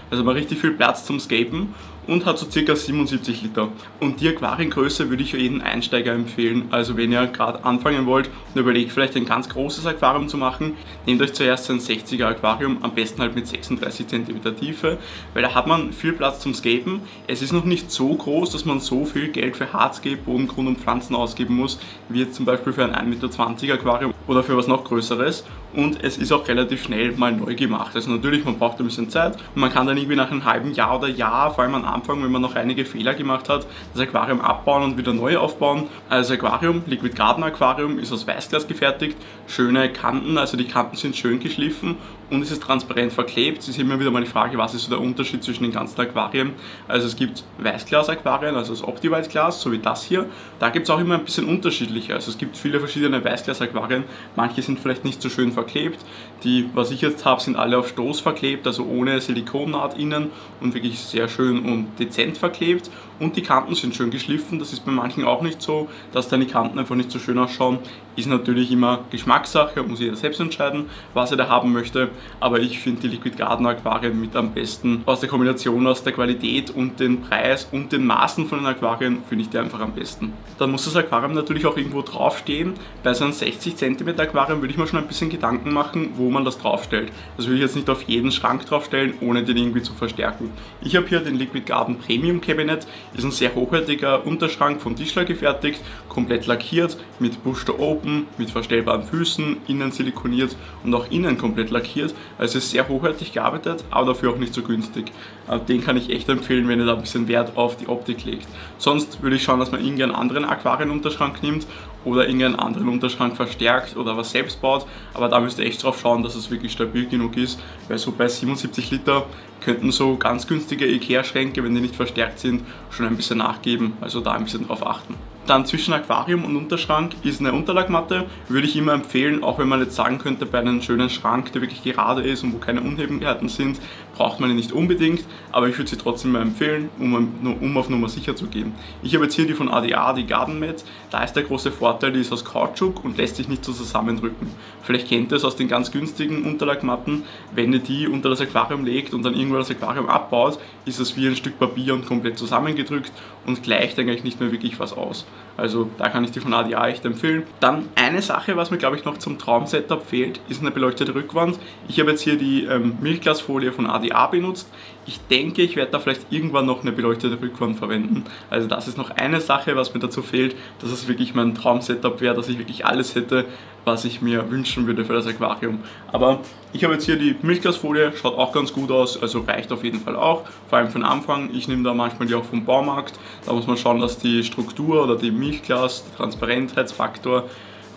also mal richtig viel Platz zum Scapen und hat so ca. 77 Liter. Und die Aquariengröße würde ich jedem Einsteiger empfehlen. Also wenn ihr gerade anfangen wollt und überlegt, vielleicht ein ganz großes Aquarium zu machen, nehmt euch zuerst ein 60er Aquarium, am besten halt mit 36 cm Tiefe, weil da hat man viel Platz zum Scapen. Es ist noch nicht so groß, dass man so viel Geld für Hardscape, Boden, Grund und Pflanzen ausgeben muss, wie jetzt zum Beispiel für ein 1,20 m Aquarium oder für was noch Größeres. Und es ist auch relativ schnell mal neu gemacht. Also natürlich, man braucht ein bisschen Zeit und man kann dann irgendwie nach einem halben Jahr oder Jahr, vor allem am Anfang, wenn man noch einige Fehler gemacht hat, das Aquarium abbauen und wieder neu aufbauen. Also das Aquarium, Liquid Garden Aquarium, ist aus Weißglas gefertigt, schöne Kanten, also die Kanten sind schön geschliffen und es ist transparent verklebt. Es ist immer wieder mal die Frage, was ist so der Unterschied zwischen den ganzen Aquarien. Also es gibt Weißglas-Aquarien, also das Opti-Weißglas, so wie das hier. Da gibt es auch immer ein bisschen unterschiedliche. Also es gibt viele verschiedene Weißglas-Aquarien, manche sind vielleicht nicht so schön verklebt. Die, was ich jetzt habe, sind alle auf Stoß verklebt, also ohne Silikonnaht innen und wirklich sehr schön und dezent verklebt. Und die Kanten sind schön geschliffen, das ist bei manchen auch nicht so, dass dann die Kanten einfach nicht so schön ausschauen. Ist natürlich immer Geschmackssache, muss jeder selbst entscheiden, was er da haben möchte. Aber ich finde die Liquid Garden Aquarien mit am besten. Aus der Kombination aus der Qualität und den Preis und den Maßen von den Aquarien finde ich die einfach am besten. Dann muss das Aquarium natürlich auch irgendwo draufstehen. Bei so einem 60 cm Aquarium würde ich mir schon ein bisschen Gedanken machen, wo man das draufstellt. Das würde ich jetzt nicht auf jeden Schrank draufstellen, ohne den irgendwie zu verstärken. Ich habe hier den Liquid Garden Premium Cabinet. Ist ein sehr hochwertiger Unterschrank vom Tischler gefertigt, komplett lackiert, mit Push-to-Open, mit verstellbaren Füßen, innen silikoniert und auch innen komplett lackiert. Also ist sehr hochwertig gearbeitet, aber dafür auch nicht so günstig. Den kann ich echt empfehlen, wenn ihr da ein bisschen Wert auf die Optik legt. Sonst würde ich schauen, dass man irgendeinen anderen Aquarienunterschrank nimmt oder irgendeinen anderen Unterschrank verstärkt oder was selbst baut, aber da müsst ihr echt drauf schauen, dass es wirklich stabil genug ist, weil so bei 77 Liter könnten so ganz günstige Ikea-Schränke, wenn die nicht verstärkt sind, schon ein bisschen nachgeben, also da ein bisschen drauf achten. Dann zwischen Aquarium und Unterschrank ist eine Unterlagmatte, würde ich immer empfehlen, auch wenn man jetzt sagen könnte, bei einem schönen Schrank, der wirklich gerade ist und wo keine Unebenheiten sind, braucht man die nicht unbedingt, aber ich würde sie trotzdem mal empfehlen, um auf Nummer sicher zu gehen. Ich habe jetzt hier die von ADA, die Garden Mat, da ist der große Vorteil, die ist aus Kautschuk und lässt sich nicht so zusammendrücken. Vielleicht kennt ihr es aus den ganz günstigen Unterlagmatten, wenn ihr die unter das Aquarium legt und dann irgendwo das Aquarium abbaut, ist das wie ein Stück Papier und komplett zusammengedrückt und gleicht eigentlich nicht mehr wirklich was aus. Also da kann ich die von ADA echt empfehlen. Dann eine Sache, was mir glaube ich noch zum Traum-Setup fehlt, ist eine beleuchtete Rückwand. Ich habe jetzt hier die Milchglasfolie von ADA benutzt. Ich denke, ich werde da vielleicht irgendwann noch eine beleuchtete Rückwand verwenden. Also das ist noch eine Sache, was mir dazu fehlt, dass es wirklich mein Traum-Setup wäre, dass ich wirklich alles hätte, was ich mir wünschen würde für das Aquarium. Aber ich habe jetzt hier die Milchglasfolie, schaut auch ganz gut aus, also reicht auf jeden Fall auch, vor allem für den Anfang. Ich nehme da manchmal die auch vom Baumarkt, da muss man schauen, dass die Struktur oder die Milchglas, der Transparenzheitsfaktor,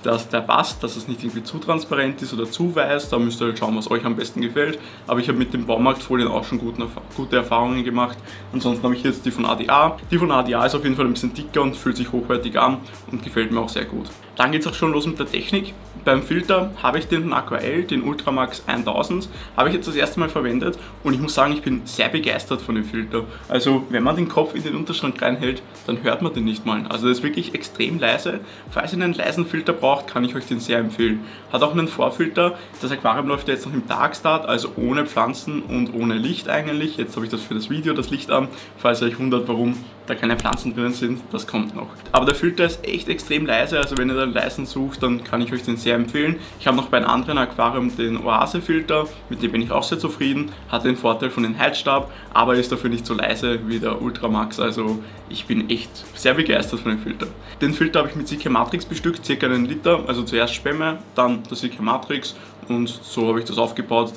dass der passt, dass es nicht irgendwie zu transparent ist oder zu weiß, da müsst ihr halt schauen, was euch am besten gefällt. Aber ich habe mit den Baumarktfolien auch schon gute Erfahrungen gemacht. Ansonsten habe ich jetzt die von ADA. Die von ADA ist auf jeden Fall ein bisschen dicker und fühlt sich hochwertig an und gefällt mir auch sehr gut. Dann geht es auch schon los mit der Technik. Beim Filter habe ich den Aquael, den Ultramax 1000, habe ich jetzt das erste Mal verwendet und ich muss sagen, ich bin sehr begeistert von dem Filter. Also wenn man den Kopf in den Unterschrank reinhält, dann hört man den nicht mal. Also das ist wirklich extrem leise. Falls ihr einen leisen Filter braucht, braucht, kann ich euch den sehr empfehlen. Hat auch einen Vorfilter. Das Aquarium läuft ja jetzt noch im Darkstart, also ohne Pflanzen und ohne Licht eigentlich. Jetzt habe ich das für das Video, das Licht an, falls ihr euch wundert, warum da keine Pflanzen drinnen sind, das kommt noch. Aber der Filter ist echt extrem leise, also wenn ihr da leisen sucht, dann kann ich euch den sehr empfehlen. Ich habe noch bei einem anderen Aquarium den Oase-Filter, mit dem bin ich auch sehr zufrieden, hat den Vorteil von dem Heizstab, aber ist dafür nicht so leise wie der Ultramax, also ich bin echt sehr begeistert von dem Filter. Den Filter habe ich mit Seachem Matrix bestückt, circa einen Liter, also zuerst Spämme, dann das Seachem Matrix. Und so habe ich das aufgebaut,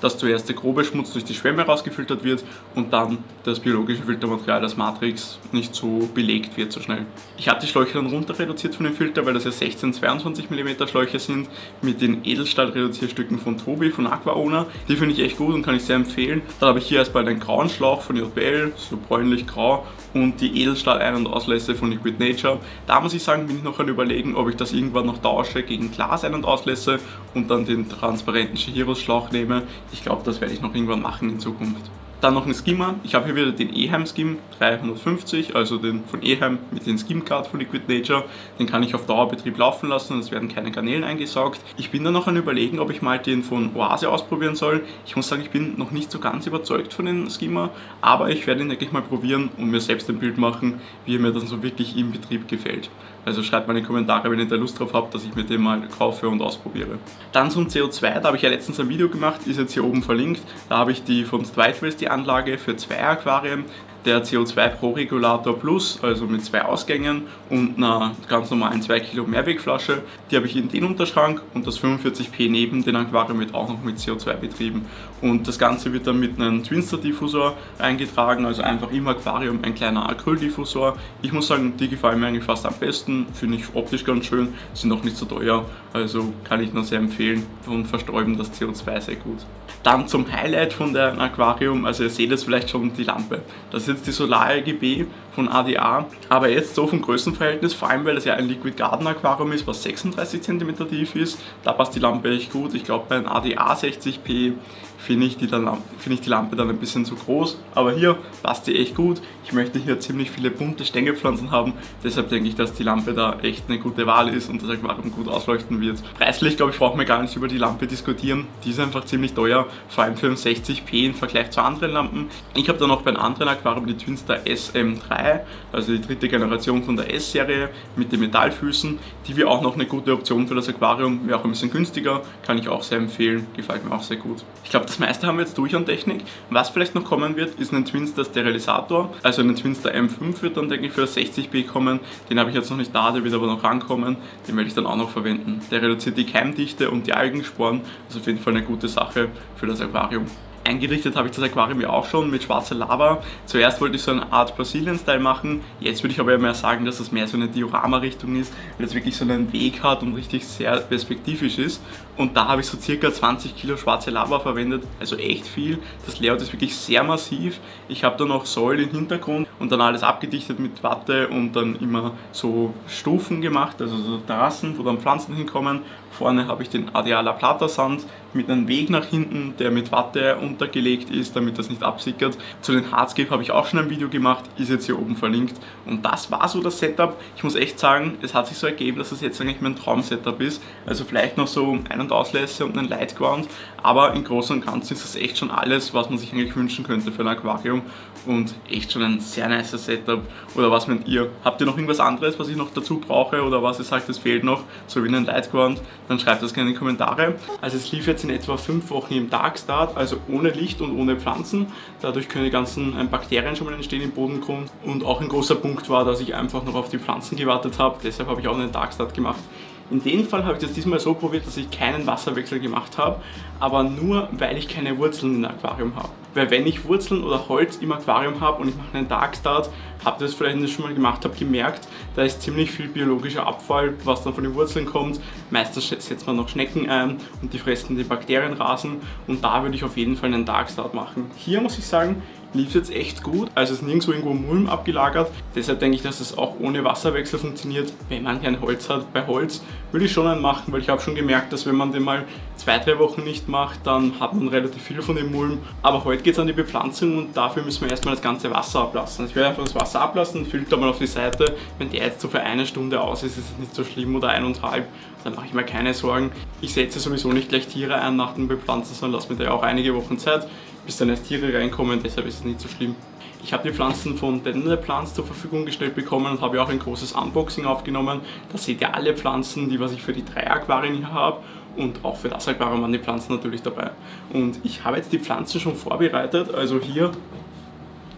dass zuerst der grobe Schmutz durch die Schwämme rausgefiltert wird und dann das biologische Filtermaterial, das Matrix, nicht so belegt wird so schnell. Ich habe die Schläuche dann runter reduziert von dem Filter, weil das ja 16-22 mm Schläuche sind mit den Edelstahl-Reduzierstücken von Tobi von AquaOwner. Die finde ich echt gut und kann ich sehr empfehlen. Dann habe ich hier erstmal den grauen Schlauch von JBL, so bräunlich-grau, und die Edelstahl-Ein- und Auslässe von Liquid Nature. Da muss ich sagen, bin ich noch an überlegen, ob ich das irgendwann noch tausche gegen Glas-Ein- und Auslässe und dann den transparenten Chihiros Schlauch nehme. Ich glaube, das werde ich noch irgendwann machen in Zukunft. Dann noch ein Skimmer. Ich habe hier wieder den Ehem Skim 350, also den von Ehem mit dem Skimcard von Liquid Nature. Den kann ich auf Dauerbetrieb laufen lassen und es werden keine Garnelen eingesaugt. Ich bin dann noch an überlegen, ob ich mal den von Oase ausprobieren soll. Ich muss sagen, ich bin noch nicht so ganz überzeugt von dem Skimmer, aber ich werde ihn wirklich mal probieren und mir selbst ein Bild machen, wie er mir dann so wirklich im Betrieb gefällt. Also schreibt mal in die Kommentare, wenn ihr da Lust drauf habt, dass ich mir den mal kaufe und ausprobiere. Dann zum CO2, da habe ich ja letztens ein Video gemacht, ist jetzt hier oben verlinkt. Da habe ich die von St. Whitewills die Anlage für 2 Aquarien, der CO2 Pro Regulator Plus, also mit 2 Ausgängen und einer ganz normalen 2 Kilo Mehrwegflasche. Die habe ich in den Unterschrank und das 45p neben den Aquarium wird auch noch mit CO2 betrieben. Und das Ganze wird dann mit einem Twinstar Diffusor eingetragen, also einfach im Aquarium ein kleiner Acryldiffusor. Ich muss sagen, die gefallen mir eigentlich fast am besten, finde ich optisch ganz schön, sind auch nicht so teuer, also kann ich nur sehr empfehlen und verstäuben das CO2 sehr gut. Dann zum Highlight von dem Aquarium, also ihr seht es vielleicht schon, die Lampe. Das ist jetzt die Solar RGB von ADA, aber jetzt so vom Größenverhältnis, vor allem weil es ja ein Liquid Garden Aquarium ist, was 36 cm tief ist, da passt die Lampe echt gut. Ich glaube bei einem ADA 60p finde ich die Lampe dann ein bisschen zu groß, aber hier passt die echt gut. Ich möchte hier ziemlich viele bunte Stängelpflanzen haben, deshalb denke ich, dass die Lampe da echt eine gute Wahl ist und das Aquarium gut ausleuchten wird. Preislich, glaube ich, brauchen wir gar nicht über die Lampe diskutieren, die ist einfach ziemlich teuer, vor allem für 60p im Vergleich zu anderen Lampen. Ich habe dann auch bei einem anderen Aquarium die Twinstar SM3, also die dritte Generation von der S-Serie mit den Metallfüßen, die wäre auch noch eine gute Option für das Aquarium, wäre auch ein bisschen günstiger, kann ich auch sehr empfehlen, gefällt mir auch sehr gut. Ich glaube, das meiste haben wir jetzt durch an Technik. Was vielleicht noch kommen wird, ist ein Twinstar Sterilisator, also ein Twinstar M5 wird dann, denke ich, für 60p kommen. Den habe ich jetzt noch nicht da, der wird aber noch rankommen, den werde ich dann auch noch verwenden. Der reduziert die Keimdichte und die Algensporen, also auf jeden Fall eine gute Sache für das Aquarium. Eingerichtet habe ich das Aquarium ja auch schon mit schwarzer Lava. Zuerst wollte ich so eine Art Brasilien-Style machen, jetzt würde ich aber mehr sagen, dass das mehr so eine Diorama-Richtung ist, weil es wirklich so einen Weg hat und richtig sehr perspektivisch ist. Und da habe ich so circa 20 Kilo schwarze Lava verwendet, also echt viel. Das Layout ist wirklich sehr massiv. Ich habe dann auch Säule im Hintergrund und dann alles abgedichtet mit Watte und dann immer so Stufen gemacht, also so Terrassen, wo dann Pflanzen hinkommen. Vorne habe ich den ADA La Plata Sand mit einem Weg nach hinten, der mit Watte untergelegt ist, damit das nicht absickert. Zu den Hardscape habe ich auch schon ein Video gemacht, ist jetzt hier oben verlinkt. Und das war so das Setup. Ich muss echt sagen, es hat sich so ergeben, dass es jetzt eigentlich mein Traum-Setup ist. Also vielleicht noch so Ein- und Auslässe und einen Lightground, aber im Großen und Ganzen ist das echt schon alles, was man sich eigentlich wünschen könnte für ein Aquarium und echt schon ein sehr nice Setup. Oder was meint ihr? Habt ihr noch irgendwas anderes, was ich noch dazu brauche oder was ihr sagt, es fehlt noch, so wie einen Lightground? Dann schreibt das gerne in die Kommentare. Also es lief jetzt in etwa 5 Wochen im Darkstart, also ohne Licht und ohne Pflanzen. Dadurch können die ganzen Bakterien schon mal entstehen im Bodengrund. Und auch ein großer Punkt war, dass ich einfach noch auf die Pflanzen gewartet habe. Deshalb habe ich auch einen Darkstart gemacht. In dem Fall habe ich das diesmal so probiert, dass ich keinen Wasserwechsel gemacht habe, aber nur, weil ich keine Wurzeln im Aquarium habe. Weil wenn ich Wurzeln oder Holz im Aquarium habe und ich mache einen Darkstart, habt ihr das vielleicht nicht schon mal gemacht, habt gemerkt, da ist ziemlich viel biologischer Abfall, was dann von den Wurzeln kommt. Meistens setzt man noch Schnecken ein und die fressen die Bakterienrasen und da würde ich auf jeden Fall einen Darkstart machen. Hier muss ich sagen, lief es jetzt echt gut. Also es ist nirgendwo irgendwo Mulm abgelagert. Deshalb denke ich, dass es auch ohne Wasserwechsel funktioniert, wenn man kein Holz hat. Bei Holz würde ich schon einen machen, weil ich habe schon gemerkt, dass wenn man den mal 2-3 Wochen nicht macht, dann hat man relativ viel von dem Mulm. Aber heute geht es an die Bepflanzung und dafür müssen wir erstmal das ganze Wasser ablassen. Also ich werde einfach das Wasser ablassen, filter mal auf die Seite. Wenn der jetzt so für eine Stunde aus ist, ist es nicht so schlimm oder 1,5. Dann mache ich mir keine Sorgen. Ich setze sowieso nicht gleich Tiere ein nach dem Bepflanzen, sondern lasse mir da ja auch einige Wochen Zeit, bis dann erst Tiere reinkommen, deshalb ist es nicht so schlimm. Ich habe die Pflanzen von Dendra Plants zur Verfügung gestellt bekommen und habe ja auch ein großes Unboxing aufgenommen. Da seht ihr alle Pflanzen, was ich für die 3 Aquarien hier habe. Und auch für das Aquarium waren die Pflanzen natürlich dabei. Und ich habe jetzt die Pflanzen schon vorbereitet. Also hier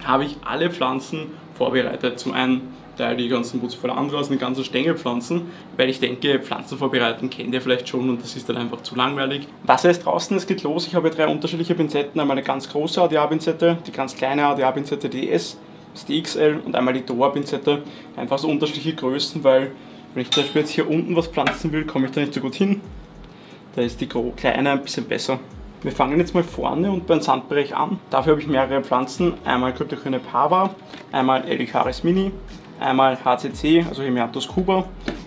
habe ich alle Pflanzen vorbereitet. Zum einen die ganzen Bucephalandras, die ganzen Stängelpflanzen, weil ich denke, Pflanzen vorbereiten kennt ihr vielleicht schon und das ist dann einfach zu langweilig. Wasser ist draußen, es geht los. Ich habe 3 unterschiedliche Pinzetten, einmal eine ganz große ADA-Pinzette, die ganz kleine ADA-Pinzette DS, das ist die XL und einmal die Doa-Pinzette. Einfach so unterschiedliche Größen, weil wenn ich zum Beispiel jetzt hier unten was pflanzen will, komme ich da nicht so gut hin. Da ist die kleine ein bisschen besser. Wir fangen jetzt mal vorne und beim Sandbereich an. Dafür habe ich mehrere Pflanzen, einmal Cryptocoryne parva, einmal Hemianthus mini, einmal HCC, also Hemianthus cuba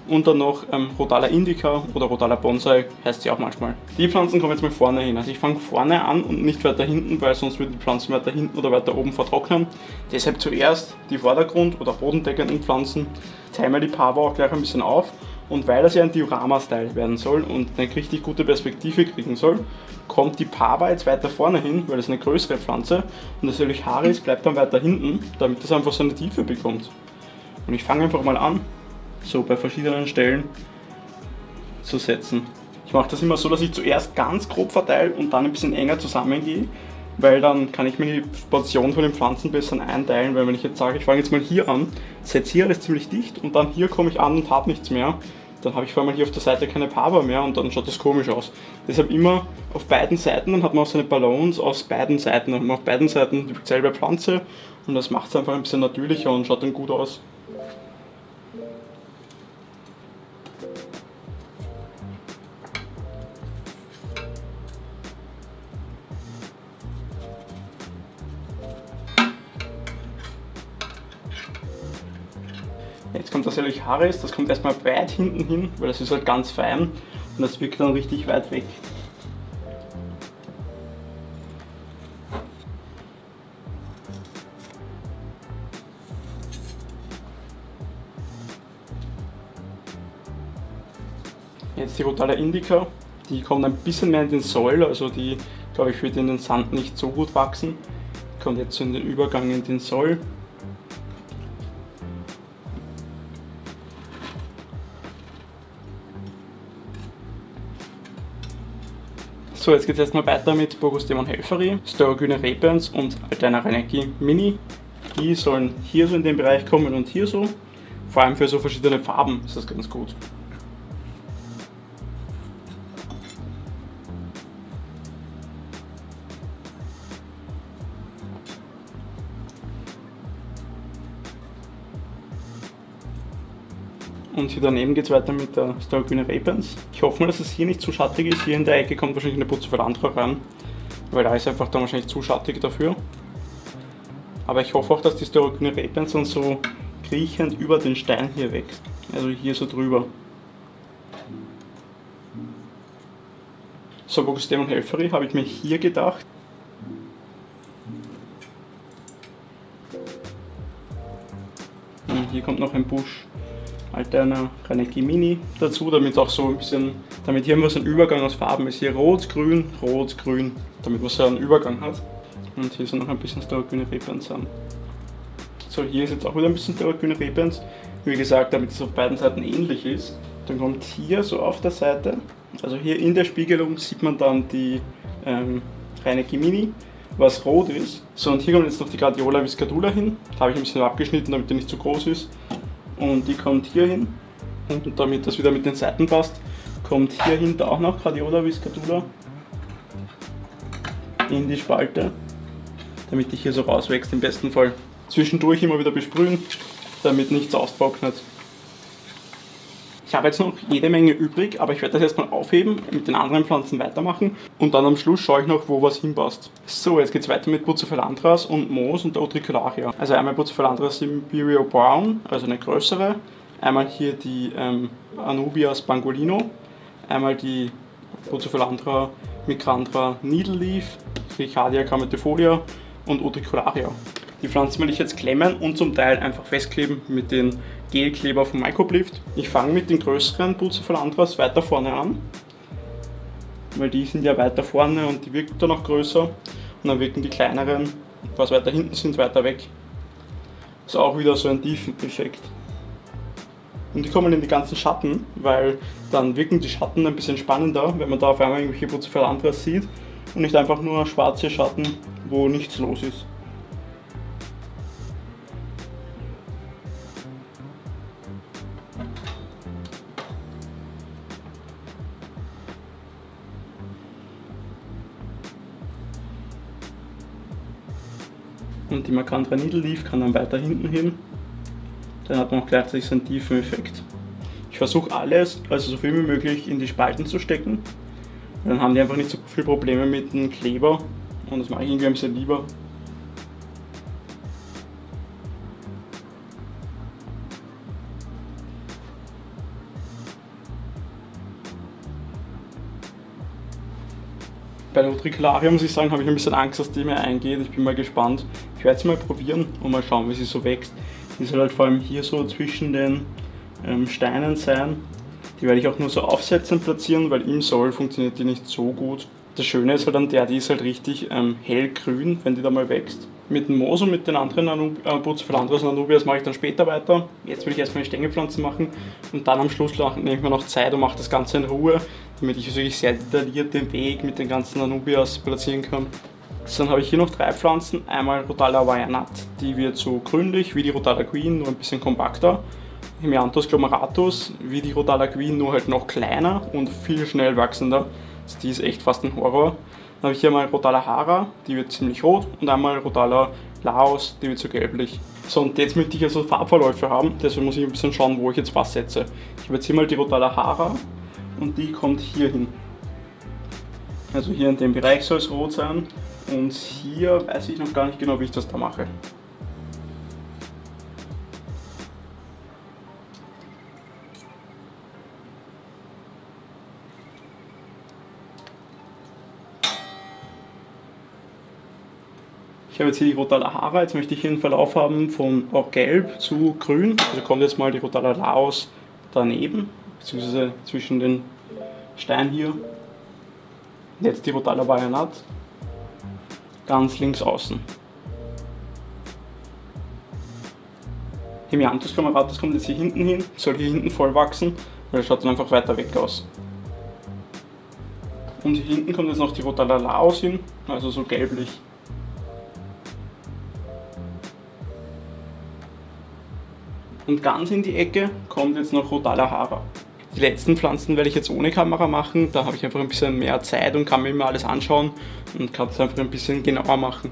und dann noch Rotala indica oder Rotala Bonsai, heißt sie auch manchmal. Die Pflanzen kommen jetzt mal vorne hin, also ich fange vorne an und nicht weiter hinten, weil sonst würden die Pflanzen weiter hinten oder weiter oben vertrocknen. Deshalb zuerst die Vordergrund- oder bodendeckenden Pflanzen, teilen wir die Parva auch gleich ein bisschen auf. Und weil das ja ein Diorama-Style werden soll und eine richtig gute Perspektive kriegen soll, kommt die Parva jetzt weiter vorne hin, weil das eine größere Pflanze und das natürlich Hara ist, bleibt dann weiter hinten, damit das einfach so eine Tiefe bekommt. Und ich fange einfach mal an, so bei verschiedenen Stellen zu setzen. Ich mache das immer so, dass ich zuerst ganz grob verteile und dann ein bisschen enger zusammengehe, weil dann kann ich mir die Portion von den Pflanzen besser einteilen, weil wenn ich jetzt sage, ich fange jetzt mal hier an, setze hier alles ziemlich dicht und dann hier komme ich an und habe nichts mehr, dann habe ich vor allem hier auf der Seite keine Parva mehr und dann schaut das komisch aus. Deshalb immer auf beiden Seiten, dann hat man auch seine Balance aus beiden Seiten, dann hat man auf beiden Seiten die selbe Pflanze und das macht es einfach ein bisschen natürlicher und schaut dann gut aus. Jetzt kommt das Helicharis, das kommt erstmal weit hinten hin, weil das ist halt ganz fein und das wirkt dann richtig weit weg. Jetzt die Rotala Indica, die kommt ein bisschen mehr in den Säul, also die, glaube ich, wird in den Sand nicht so gut wachsen. Die kommt jetzt so in den Übergang in den Säul. So, jetzt geht es erstmal weiter mit Pogostemon helferi, Staurogyne repens und Alternanthera reineckii Mini. Die sollen hier so in den Bereich kommen und hier so. Vor allem für so verschiedene Farben ist das ganz gut. Und hier daneben geht es weiter mit der Staurogyne repens. Ich hoffe mal, dass es hier nicht zu schattig ist. Hier in der Ecke kommt wahrscheinlich eine Bucephalandra rein, weil da ist einfach dann wahrscheinlich zu schattig dafür. Aber ich hoffe auch, dass die Staurogyne repens dann so kriechend über den Stein hier wächst. Also hier so drüber. So, Pogostemon helferi habe ich mir hier gedacht. Und hier kommt noch ein Busch Alternanthera reineckii Mini dazu, damit auch so ein bisschen, damit hier haben wir so einen Übergang aus Farben ist. Hier rot, grün, damit man so einen Übergang hat. Und hier ist noch ein bisschen Staurogyne repens an. So, hier ist jetzt auch wieder ein bisschen Staurogyne repens. Wie gesagt, damit es auf beiden Seiten ähnlich ist. Dann kommt hier so auf der Seite, also hier in der Spiegelung sieht man dann die reineckii Mini, was rot ist. So, und hier kommt jetzt noch die Gratiola viscidula hin. Da habe ich ein bisschen abgeschnitten, damit die nicht zu groß ist. Und die kommt hier hin und damit das wieder mit den Seiten passt, kommt hier hinter auch noch Gratiola viscidula in die Spalte, damit die hier so rauswächst im besten Fall. Zwischendurch immer wieder besprühen, damit nichts austrocknet. Ich habe jetzt noch jede Menge übrig, aber ich werde das erstmal aufheben, mit den anderen Pflanzen weitermachen und dann am Schluss schaue ich noch, wo was hinpasst. So, jetzt geht es weiter mit Bucephalandras und Moos und der Utricularia. Also einmal Bucephalandras Imperial Brown, also eine größere, einmal hier die Anubias Pangolino, einmal die Bucephalandra Migrandra Needle Leaf, Riccardia chamedryfolia und Utricularia. Die Pflanzen will ich jetzt klemmen und zum Teil einfach festkleben mit den Gelkleber vom Microblift. Ich fange mit den größeren Bucephalandras weiter vorne an, weil die sind ja weiter vorne und die wirken dann auch größer. Und dann wirken die kleineren, was weiter hinten sind, weiter weg. Ist auch wieder so ein Tiefeneffekt. Und die kommen in die ganzen Schatten, weil dann wirken die Schatten ein bisschen spannender, wenn man da auf einmal irgendwelche Bucephalandras sieht und nicht einfach nur schwarze Schatten, wo nichts los ist. Und die Macandra Needle Leaf kann dann weiter hinten hin. Dann hat man auch gleichzeitig so einen tiefen Effekt. Ich versuche alles, also so viel wie möglich, in die Spalten zu stecken. Dann haben die einfach nicht so viele Probleme mit dem Kleber. Und das mache ich irgendwie ein bisschen lieber. Bei der Utricularia, muss ich sagen, habe ich ein bisschen Angst, dass die mir eingeht. Ich bin mal gespannt. Ich werde es mal probieren und mal schauen, wie sie so wächst. Die soll halt vor allem hier so zwischen den Steinen sein. Die werde ich auch nur so aufsetzend platzieren, weil im Soll funktioniert die nicht so gut. Das Schöne ist halt an der, die ist halt richtig hellgrün, wenn die da mal wächst. Mit dem Moos und mit den anderen Bucephalandras und Anubias mache ich dann später weiter. Jetzt will ich erstmal die Stängelpflanzen machen und dann am Schluss nehme ich mir noch Zeit und mache das Ganze in Ruhe, damit ich wirklich sehr detailliert den Weg mit den ganzen Anubias platzieren kann. Dann habe ich hier noch drei Pflanzen. Einmal Rotala Vyanat, die wird so grünlich wie die Rotala Queen, nur ein bisschen kompakter. Hemianthus glomeratus, wie die Rotala Queen, nur halt noch kleiner und viel schnell wachsender. Also die ist echt fast ein Horror. Dann habe ich hier mal Rotala Hara, die wird ziemlich rot, und einmal Rotala Laos, die wird so gelblich. So, und jetzt möchte ich also Farbverläufe haben, deswegen muss ich ein bisschen schauen, wo ich jetzt was setze. Ich habe jetzt hier mal die Rotala Hara und die kommt hier hin. Also hier in dem Bereich soll es rot sein und hier weiß ich noch gar nicht genau, wie ich das da mache. Ich habe jetzt hier die Rotala Hara, jetzt möchte ich hier einen Verlauf haben von gelb zu grün. Also kommt jetzt mal die Rotala Laos daneben, beziehungsweise zwischen den Steinen hier. Jetzt die Rotala Vyanat, ganz links außen. Hemianthus glomeratus kommt jetzt hier hinten hin, soll hier hinten voll wachsen, weil er schaut dann einfach weiter weg aus. Und hier hinten kommt jetzt noch die Rotala Laos hin, also so gelblich. Und ganz in die Ecke kommt jetzt noch Rotala Hara. Die letzten Pflanzen werde ich jetzt ohne Kamera machen, da habe ich einfach ein bisschen mehr Zeit und kann mir immer alles anschauen und kann es einfach ein bisschen genauer machen.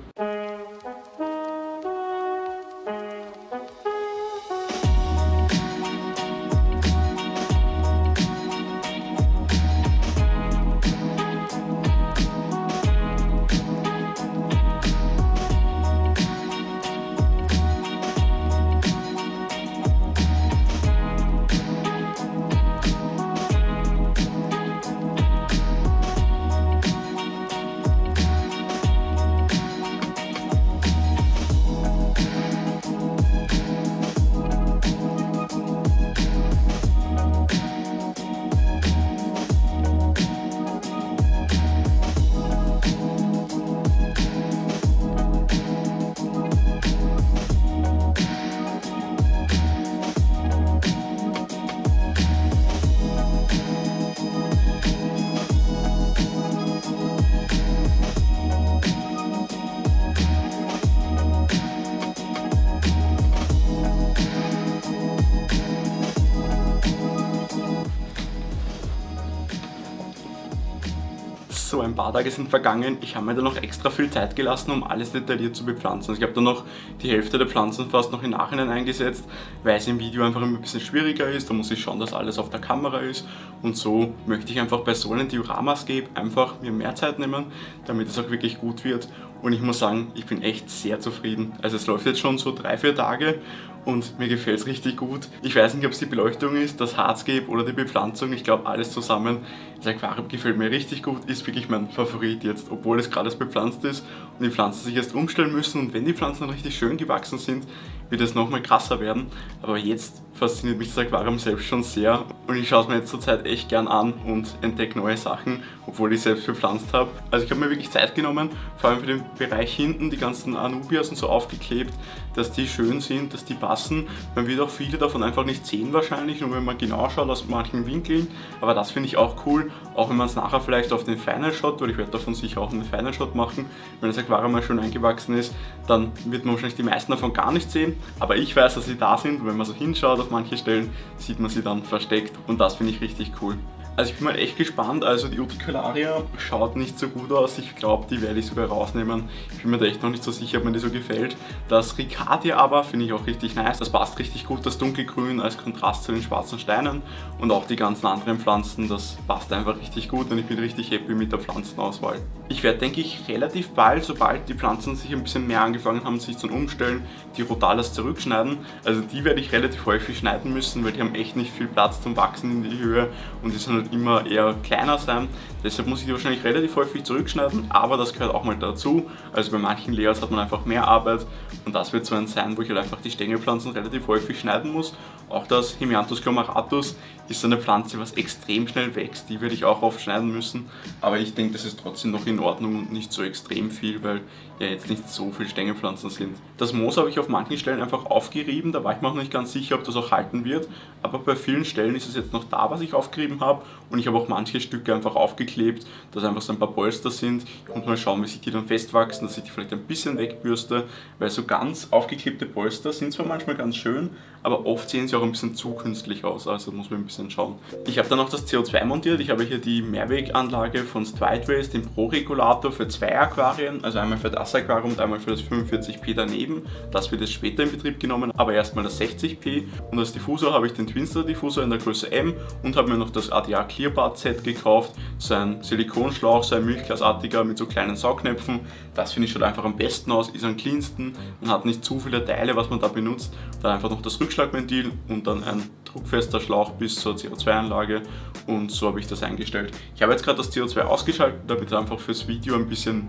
ein paar Tage sind vergangen. Ich habe mir da noch extra viel Zeit gelassen, um alles detailliert zu bepflanzen. Also ich habe da noch die Hälfte der Pflanzen fast noch im Nachhinein eingesetzt, weil es im Video einfach ein bisschen schwieriger ist. Da muss ich schauen, dass alles auf der Kamera ist. Und so möchte ich einfach bei so einem Diorama-Scape einfach mir mehr Zeit nehmen, damit es auch wirklich gut wird. Und ich muss sagen, ich bin echt sehr zufrieden. Also es läuft jetzt schon so 3-4 Tage und mir gefällt es richtig gut. Ich weiß nicht, ob es die Beleuchtung ist, das Hardscape oder die Bepflanzung. Ich glaube, alles zusammen. Das Aquarium gefällt mir richtig gut, ist wirklich mein Favorit jetzt, obwohl es gerade erst bepflanzt ist und die Pflanzen sich erst umstellen müssen. Und wenn die Pflanzen dann richtig schön gewachsen sind, wird es nochmal krasser werden. Aber jetzt fasziniert mich das Aquarium selbst schon sehr und ich schaue es mir jetzt zurzeit echt gern an und entdecke neue Sachen, obwohl ich selbst bepflanzt habe. Also ich habe mir wirklich Zeit genommen, vor allem für den Bereich hinten, die ganzen Anubias und so aufgeklebt, dass die schön sind, dass die passen. Man wird auch viele davon einfach nicht sehen wahrscheinlich, nur wenn man genau schaut aus manchen Winkeln, aber das finde ich auch cool, auch wenn man es nachher vielleicht auf den Final Shot, weil ich werde davon sicher auch einen Final Shot machen, wenn das Aquarium mal schön eingewachsen ist, dann wird man wahrscheinlich die meisten davon gar nicht sehen, aber ich weiß, dass sie da sind und wenn man so hinschaut auf manche Stellen, sieht man sie dann versteckt und das finde ich richtig cool. Also ich bin mal echt gespannt, also die Utricularia schaut nicht so gut aus, ich glaube, die werde ich sogar rausnehmen. Ich bin mir da echt noch nicht so sicher, ob mir die so gefällt. Das Riccardia aber finde ich auch richtig nice, das passt richtig gut, das dunkelgrün als Kontrast zu den schwarzen Steinen und auch die ganzen anderen Pflanzen, das passt einfach richtig gut und ich bin richtig happy mit der Pflanzenauswahl. Ich werde, denke ich, relativ bald, sobald die Pflanzen sich ein bisschen mehr angefangen haben, sich zu umstellen, die Rotalas zurückschneiden. Also die werde ich relativ häufig schneiden müssen, weil die haben echt nicht viel Platz zum Wachsen in die Höhe und die sind halt immer eher kleiner sein, deshalb muss ich die wahrscheinlich relativ häufig zurückschneiden, aber das gehört auch mal dazu, also bei manchen Layouts hat man einfach mehr Arbeit und das wird so ein sein, wo ich halt einfach die Stängelpflanzen relativ häufig schneiden muss. Auch das Hemianthus glomeratus ist eine Pflanze, was extrem schnell wächst, die werde ich auch oft schneiden müssen, aber ich denke, das ist trotzdem noch in Ordnung und nicht so extrem viel, weil ja jetzt nicht so viele Stängelpflanzen sind. Das Moos habe ich auf manchen Stellen einfach aufgerieben, da war ich mir auch nicht ganz sicher, ob das auch halten wird, aber bei vielen Stellen ist es jetzt noch da, was ich aufgerieben habe. Und ich habe auch manche Stücke einfach aufgeklebt, dass einfach so ein paar Polster sind und mal schauen, wie sich die dann festwachsen, dass ich die vielleicht ein bisschen wegbürste, weil so ganz aufgeklebte Polster sind zwar manchmal ganz schön, aber oft sehen sie auch ein bisschen zu künstlich aus, also muss man ein bisschen schauen. Ich habe dann auch das CO2 montiert, ich habe hier die Mehrweganlage von St. Whitewills, den Pro Regulator für 2 Aquarien, also einmal für das Aquarium und einmal für das 45p daneben, das wird jetzt später in Betrieb genommen, aber erstmal das 60p und als Diffusor habe ich den Twinstar Diffusor in der Größe M und habe mir noch das ADA Clearbart Set gekauft, so ein Silikonschlauch, so ein milchglasartiger mit so kleinen Saugnäpfen, das finde ich schon einfach am besten aus, ist am cleansten, man hat nicht zu viele Teile, was man da benutzt, dann einfach noch das Rückschlagventil und dann ein druckfester Schlauch bis zur CO2-Anlage und so habe ich das eingestellt. Ich habe jetzt gerade das CO2 ausgeschaltet, damit einfach fürs Video ein bisschen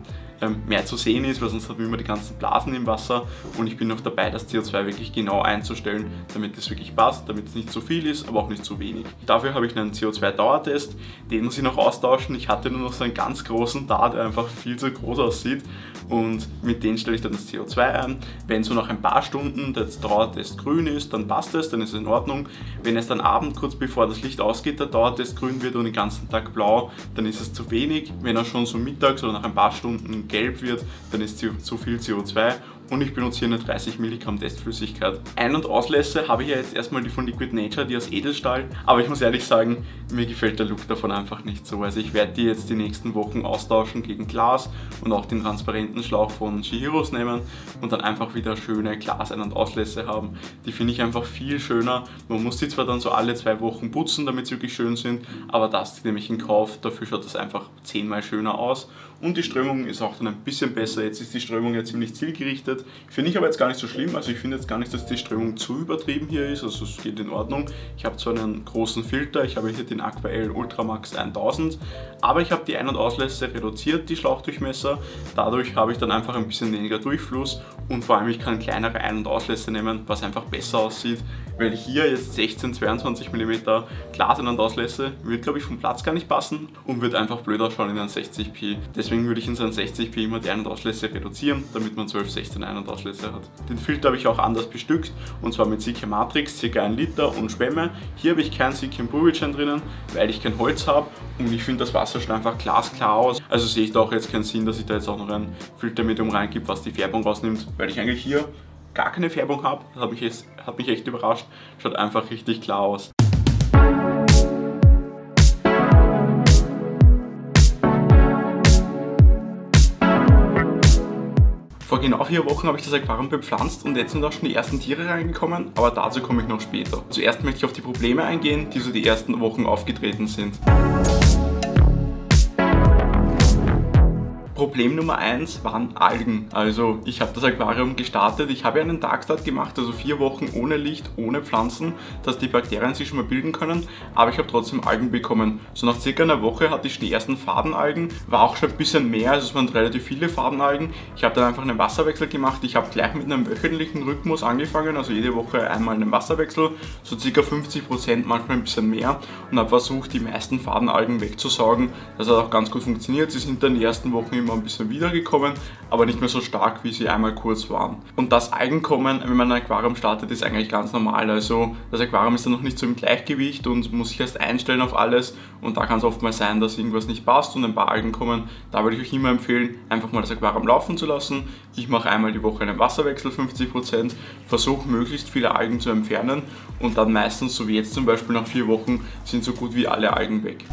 mehr zu sehen ist, weil sonst hat man immer die ganzen Blasen im Wasser und ich bin noch dabei, das CO2 wirklich genau einzustellen, damit es wirklich passt, damit es nicht zu viel ist, aber auch nicht zu wenig. Dafür habe ich einen CO2-Dauertest, den muss ich noch austauschen. Ich hatte nur noch so einen ganz großen da, der einfach viel zu groß aussieht und mit dem stelle ich dann das CO2 ein. Wenn so nach ein paar Stunden der Dauertest grün ist, dann passt es, dann ist es in Ordnung. Wenn es dann abend kurz bevor das Licht ausgeht, der Dauertest grün wird und den ganzen Tag blau, dann ist es zu wenig. Wenn er schon so mittags oder nach ein paar Stunden gelb wird, dann ist zu viel CO2 und ich benutze hier eine 30 Milligramm Testflüssigkeit. Ein- und Auslässe habe ich ja jetzt erstmal die von Liquid Nature, die aus Edelstahl, aber ich muss ehrlich sagen, mir gefällt der Look davon einfach nicht so. Also ich werde die jetzt die nächsten Wochen austauschen gegen Glas und auch den transparenten Schlauch von Chihiros nehmen und dann einfach wieder schöne Glas-Ein- und Auslässe haben. Die finde ich einfach viel schöner. Man muss die zwar dann so alle 2 Wochen putzen, damit sie wirklich schön sind, aber das nehme ich in Kauf, dafür schaut das einfach 10-mal schöner aus. Und die Strömung ist auch dann ein bisschen besser, jetzt ist die Strömung ja ziemlich zielgerichtet, finde ich aber jetzt gar nicht so schlimm, also ich finde jetzt gar nicht, dass die Strömung zu übertrieben hier ist, also es geht in Ordnung. Ich habe zwar einen großen Filter, ich habe hier den Aquael Ultramax 1000, aber ich habe die Ein- und Auslässe reduziert, die Schlauchdurchmesser, dadurch habe ich dann einfach ein bisschen weniger Durchfluss und vor allem ich kann kleinere Ein- und Auslässe nehmen, was einfach besser aussieht, weil hier jetzt 16-22 mm Glas-Ein- und Auslässe wird, glaube ich, vom Platz gar nicht passen und wird einfach blöd ausschauen in einem 60p. Deswegen würde ich in so einem 60p immer die Ein- und Auslässe reduzieren, damit man 12-16 Ein- und Auslässe hat. Den Filter habe ich auch anders bestückt und zwar mit Seachem Matrix, ca. 1 Liter und Schwämme. Hier habe ich keinen Seachem Brewitschein drinnen, weil ich kein Holz habe und ich finde das Wasser schon einfach glasklar aus. Also sehe ich da auch jetzt keinen Sinn, dass ich da jetzt auch noch einen Filter mit reingebe, was die Färbung rausnimmt, weil ich eigentlich hier gar keine Färbung habe. Das hat mich echt überrascht, schaut einfach richtig klar aus. genau 4 Wochen habe ich das Aquarium bepflanzt und jetzt sind auch schon die ersten Tiere reingekommen, aber dazu komme ich noch später. Zuerst möchte ich auf die Probleme eingehen, die so die ersten Wochen aufgetreten sind. Problem Nummer 1 waren Algen. Also ich habe das Aquarium gestartet, ich habe einen Darkstart gemacht, also 4 Wochen ohne Licht, ohne Pflanzen, dass die Bakterien sich schon mal bilden können, aber ich habe trotzdem Algen bekommen. So nach circa einer Woche hatte ich schon die ersten Fadenalgen, war auch schon ein bisschen mehr, also es waren relativ viele Fadenalgen. Ich habe dann einfach einen Wasserwechsel gemacht, ich habe gleich mit einem wöchentlichen Rhythmus angefangen, also jede Woche einmal einen Wasserwechsel, so circa 50%, manchmal ein bisschen mehr, und habe versucht, die meisten Fadenalgen wegzusaugen. Das hat auch ganz gut funktioniert, sie sind dann die ersten Wochen immer ein bisschen wiedergekommen, aber nicht mehr so stark, wie sie einmal kurz waren. Und das Algenkommen, wenn man ein Aquarium startet, ist eigentlich ganz normal. Also das Aquarium ist dann noch nicht so im Gleichgewicht und muss sich erst einstellen auf alles, und da kann es oft mal sein, dass irgendwas nicht passt und ein paar Algen kommen. Da würde ich euch immer empfehlen, einfach mal das Aquarium laufen zu lassen. Ich mache einmal die Woche einen Wasserwechsel, 50%, versuche möglichst viele Algen zu entfernen, und dann meistens, so wie jetzt zum Beispiel, nach 4 Wochen sind so gut wie alle Algen weg.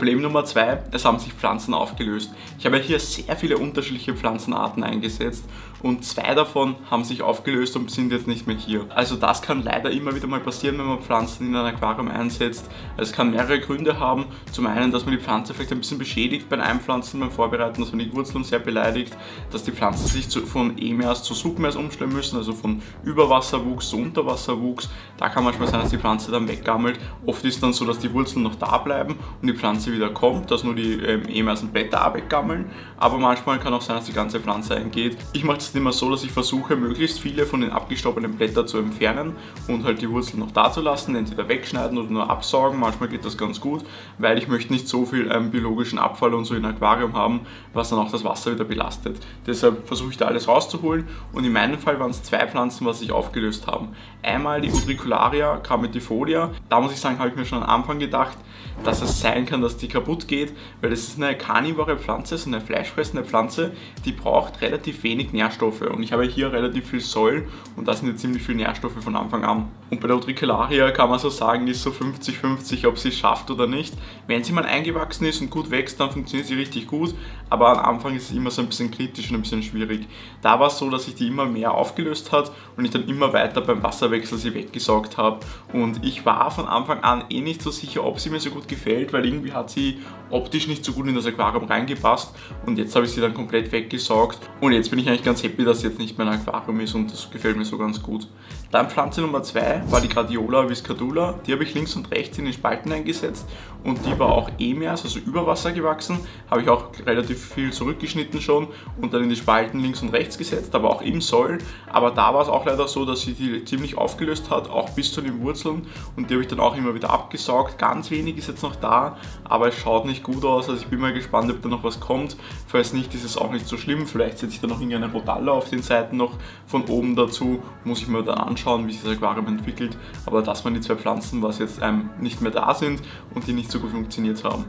Problem Nummer 2, es haben sich Pflanzen aufgelöst. Ich habe hier sehr viele unterschiedliche Pflanzenarten eingesetzt und 2 davon haben sich aufgelöst und sind jetzt nicht mehr hier. Also das kann leider immer wieder mal passieren, wenn man Pflanzen in ein Aquarium einsetzt. Es kann mehrere Gründe haben. Zum einen, dass man die Pflanze vielleicht ein bisschen beschädigt beim Einpflanzen, beim Vorbereiten, dass man die Wurzeln sehr beleidigt, dass die Pflanzen sich von E-Mers zu Submers umstellen müssen, also von Überwasserwuchs zu Unterwasserwuchs. Da kann manchmal sein, dass die Pflanze dann weggammelt. Oft ist es dann so, dass die Wurzeln noch da bleiben und die Pflanze wieder kommt, dass nur die emersen Blätter abgammeln, aber manchmal kann auch sein, dass die ganze Pflanze eingeht. Ich mache das immer so, dass ich versuche, möglichst viele von den abgestorbenen Blättern zu entfernen und halt die Wurzeln noch da zu lassen, entweder wegschneiden oder nur absaugen. Manchmal geht das ganz gut, weil ich möchte nicht so viel biologischen Abfall und so in Aquarium haben, was dann auch das Wasser wieder belastet. Deshalb versuche ich da alles rauszuholen, und in meinem Fall waren es 2 Pflanzen, was sich aufgelöst haben. Einmal die Utricularia chamedryfolia. Da muss ich sagen, habe ich mir schon am Anfang gedacht, dass es sein kann, dass die kaputt geht, weil das ist eine karnivore Pflanze, so eine fleischfressende Pflanze, die braucht relativ wenig Nährstoffe, und ich habe hier relativ viel Säul und da sind jetzt ziemlich viele Nährstoffe von Anfang an. Und bei der Utricularia kann man so sagen, ist so 50-50, ob sie es schafft oder nicht. Wenn sie mal eingewachsen ist und gut wächst, dann funktioniert sie richtig gut, aber am Anfang ist es immer so ein bisschen kritisch und ein bisschen schwierig. Da war es so, dass sich die immer mehr aufgelöst hat und ich dann immer weiter beim Wasserwechsel sie weggesaugt habe, und ich war von Anfang an eh nicht so sicher, ob sie mir so gut gefällt, weil irgendwie hat sie optisch nicht so gut in das Aquarium reingepasst, und jetzt habe ich sie dann komplett weggesaugt, und jetzt bin ich eigentlich ganz happy, dass sie jetzt nicht mehr ein Aquarium ist, und das gefällt mir so ganz gut. Dann Pflanze Nummer 2 war die Gratiola viscidula. Die habe ich links und rechts in den Spalten eingesetzt und die war auch E-Mers, also über Wasser gewachsen, habe ich auch relativ viel zurückgeschnitten schon und dann in die Spalten links und rechts gesetzt, aber auch im Soll. Aber da war es auch leider so, dass sie die ziemlich aufgelöst hat, auch bis zu den Wurzeln, und die habe ich dann auch immer wieder abgesaugt. Ganz wenig ist jetzt noch da, aber es schaut nicht gut aus, also ich bin mal gespannt, ob da noch was kommt. Falls nicht, ist es auch nicht so schlimm, vielleicht setze ich da noch irgendeine Rotala auf den Seiten noch von oben dazu, muss ich mir dann anschauen, wie sich das Aquarium entwickelt. Aber das waren die 2 Pflanzen, was jetzt nicht mehr da sind und die nicht so gut funktioniert haben.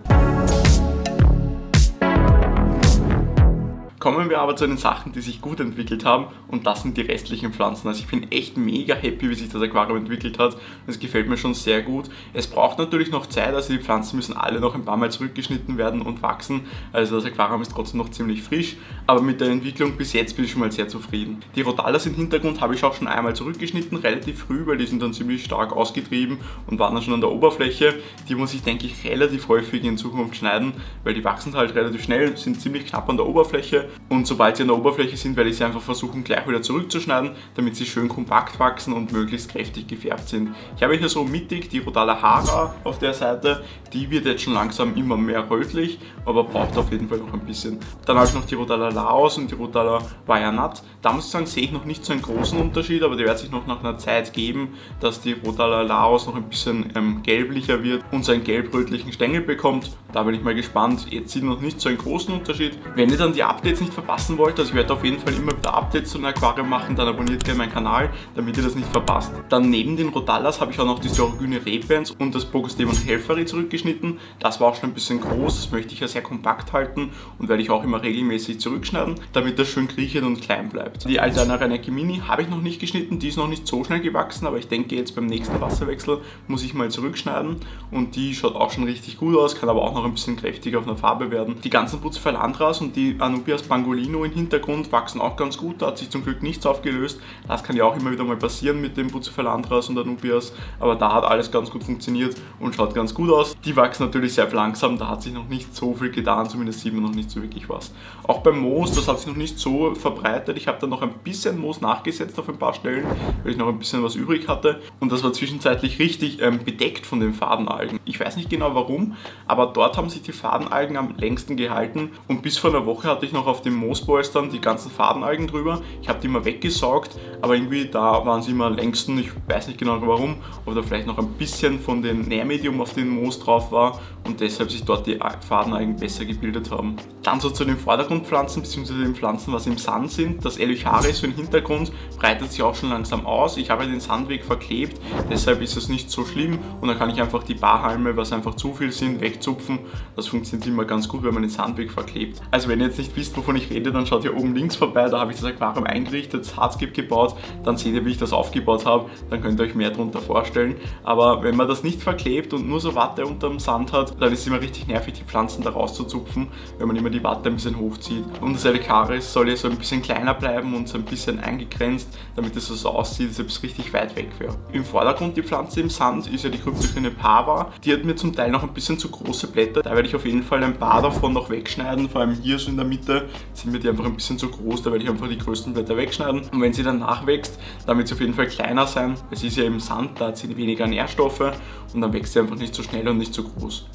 Kommen wir aber zu den Sachen, die sich gut entwickelt haben, und das sind die restlichen Pflanzen. Also ich bin echt mega happy, wie sich das Aquarium entwickelt hat. Das gefällt mir schon sehr gut. Es braucht natürlich noch Zeit, also die Pflanzen müssen alle noch ein paar Mal zurückgeschnitten werden und wachsen. Also das Aquarium ist trotzdem noch ziemlich frisch, aber mit der Entwicklung bis jetzt bin ich schon mal sehr zufrieden. Die Rotalas im Hintergrund habe ich auch schon einmal zurückgeschnitten, relativ früh, weil die sind dann ziemlich stark ausgetrieben und waren dann schon an der Oberfläche. Die muss ich, denke ich, relativ häufig in Zukunft schneiden, weil die wachsen halt relativ schnell, sind ziemlich knapp an der Oberfläche. Und sobald sie an der Oberfläche sind, werde ich sie einfach versuchen, gleich wieder zurückzuschneiden, damit sie schön kompakt wachsen und möglichst kräftig gefärbt sind. Ich habe hier so mittig die Rotala Hara auf der Seite. Die wird jetzt schon langsam immer mehr rötlich, aber braucht auf jeden Fall noch ein bisschen. Dann habe ich noch die Rotala Laos und die Rotala Vyanat. Da muss ich sagen, sehe ich noch nicht so einen großen Unterschied, aber der wird sich noch nach einer Zeit geben, dass die Rotala Laos noch ein bisschen gelblicher wird und so einen gelb-rötlichen Stängel bekommt. Da bin ich mal gespannt. Jetzt sieht man noch nicht so einen großen Unterschied. Wenn ihr dann die Updates nicht verpassen wollt, also ich werde auf jeden Fall immer wieder Updates zu einem Aquarium machen, dann abonniert gerne meinen Kanal, damit ihr das nicht verpasst. Dann neben den Rotalas habe ich auch noch die Staurogyne repens und das Pogostemon helferi zurückgeschnitten. Das war auch schon ein bisschen groß, das möchte ich ja sehr kompakt halten und werde ich auch immer regelmäßig zurückschneiden, damit das schön kriechend und klein bleibt. Die Alternanthera reineckii Mini habe ich noch nicht geschnitten, die ist noch nicht so schnell gewachsen, aber ich denke, jetzt beim nächsten Wasserwechsel muss ich mal zurückschneiden, und die schaut auch schon richtig gut aus, kann aber auch noch noch ein bisschen kräftiger auf einer Farbe werden. Die ganzen Bucephalandras und die Anubias Pangolino im Hintergrund wachsen auch ganz gut, da hat sich zum Glück nichts aufgelöst. Das kann ja auch immer wieder mal passieren mit den Bucephalandras und Anubias, aber da hat alles ganz gut funktioniert und schaut ganz gut aus. Die wachsen natürlich sehr langsam, da hat sich noch nicht so viel getan, zumindest sieht man noch nicht so wirklich was. Auch beim Moos, das hat sich noch nicht so verbreitet, ich habe da noch ein bisschen Moos nachgesetzt auf ein paar Stellen, weil ich noch ein bisschen was übrig hatte und das war zwischenzeitlich richtig bedeckt von den Fadenalgen. Ich weiß nicht genau warum, aber dort haben sich die Fadenalgen am längsten gehalten und bis vor einer Woche hatte ich noch auf den Moospolstern die ganzen Fadenalgen drüber. Ich habe die immer weggesaugt, aber irgendwie da waren sie immer am längsten, ich weiß nicht genau warum, ob da vielleicht noch ein bisschen von dem Nährmedium auf den Moos drauf war und deshalb sich dort die Fadenalgen besser gebildet haben. Dann so zu den Vordergrundpflanzen bzw. den Pflanzen, was im Sand sind. Das Elecharis für den Hintergrund breitet sich auch schon langsam aus. Ich habe den Sandweg verklebt, deshalb ist es nicht so schlimm und dann kann ich einfach die Barhalme, was einfach zu viel sind, wegzupfen. Das funktioniert immer ganz gut, wenn man den Sandweg verklebt. Also wenn ihr jetzt nicht wisst, wovon ich rede, dann schaut hier oben links vorbei, da habe ich das Aquarium eingerichtet, das Hardscape gebaut, dann seht ihr, wie ich das aufgebaut habe, dann könnt ihr euch mehr darunter vorstellen. Aber wenn man das nicht verklebt und nur so Watte unterm Sand hat, dann ist es immer richtig nervig, die Pflanzen da rauszuzupfen, wenn man immer die Watte ein bisschen hochzieht. Und das Elecharis soll ja so ein bisschen kleiner bleiben und so ein bisschen eingegrenzt, damit es so aussieht, als ob es richtig weit weg wäre. Im Vordergrund die Pflanze im Sand ist ja die Cryptocoryne parva. Die hat mir zum Teil noch ein bisschen zu große Blätter, da werde ich auf jeden Fall ein paar davon noch wegschneiden, vor allem hier so in der Mitte sind mir die einfach ein bisschen zu groß, da werde ich einfach die größten Blätter wegschneiden. Und wenn sie dann nachwächst, dann wird sie auf jeden Fall kleiner sein, es ist ja im Sand, da hat sie weniger Nährstoffe und dann wächst sie einfach nicht so schnell und nicht so groß.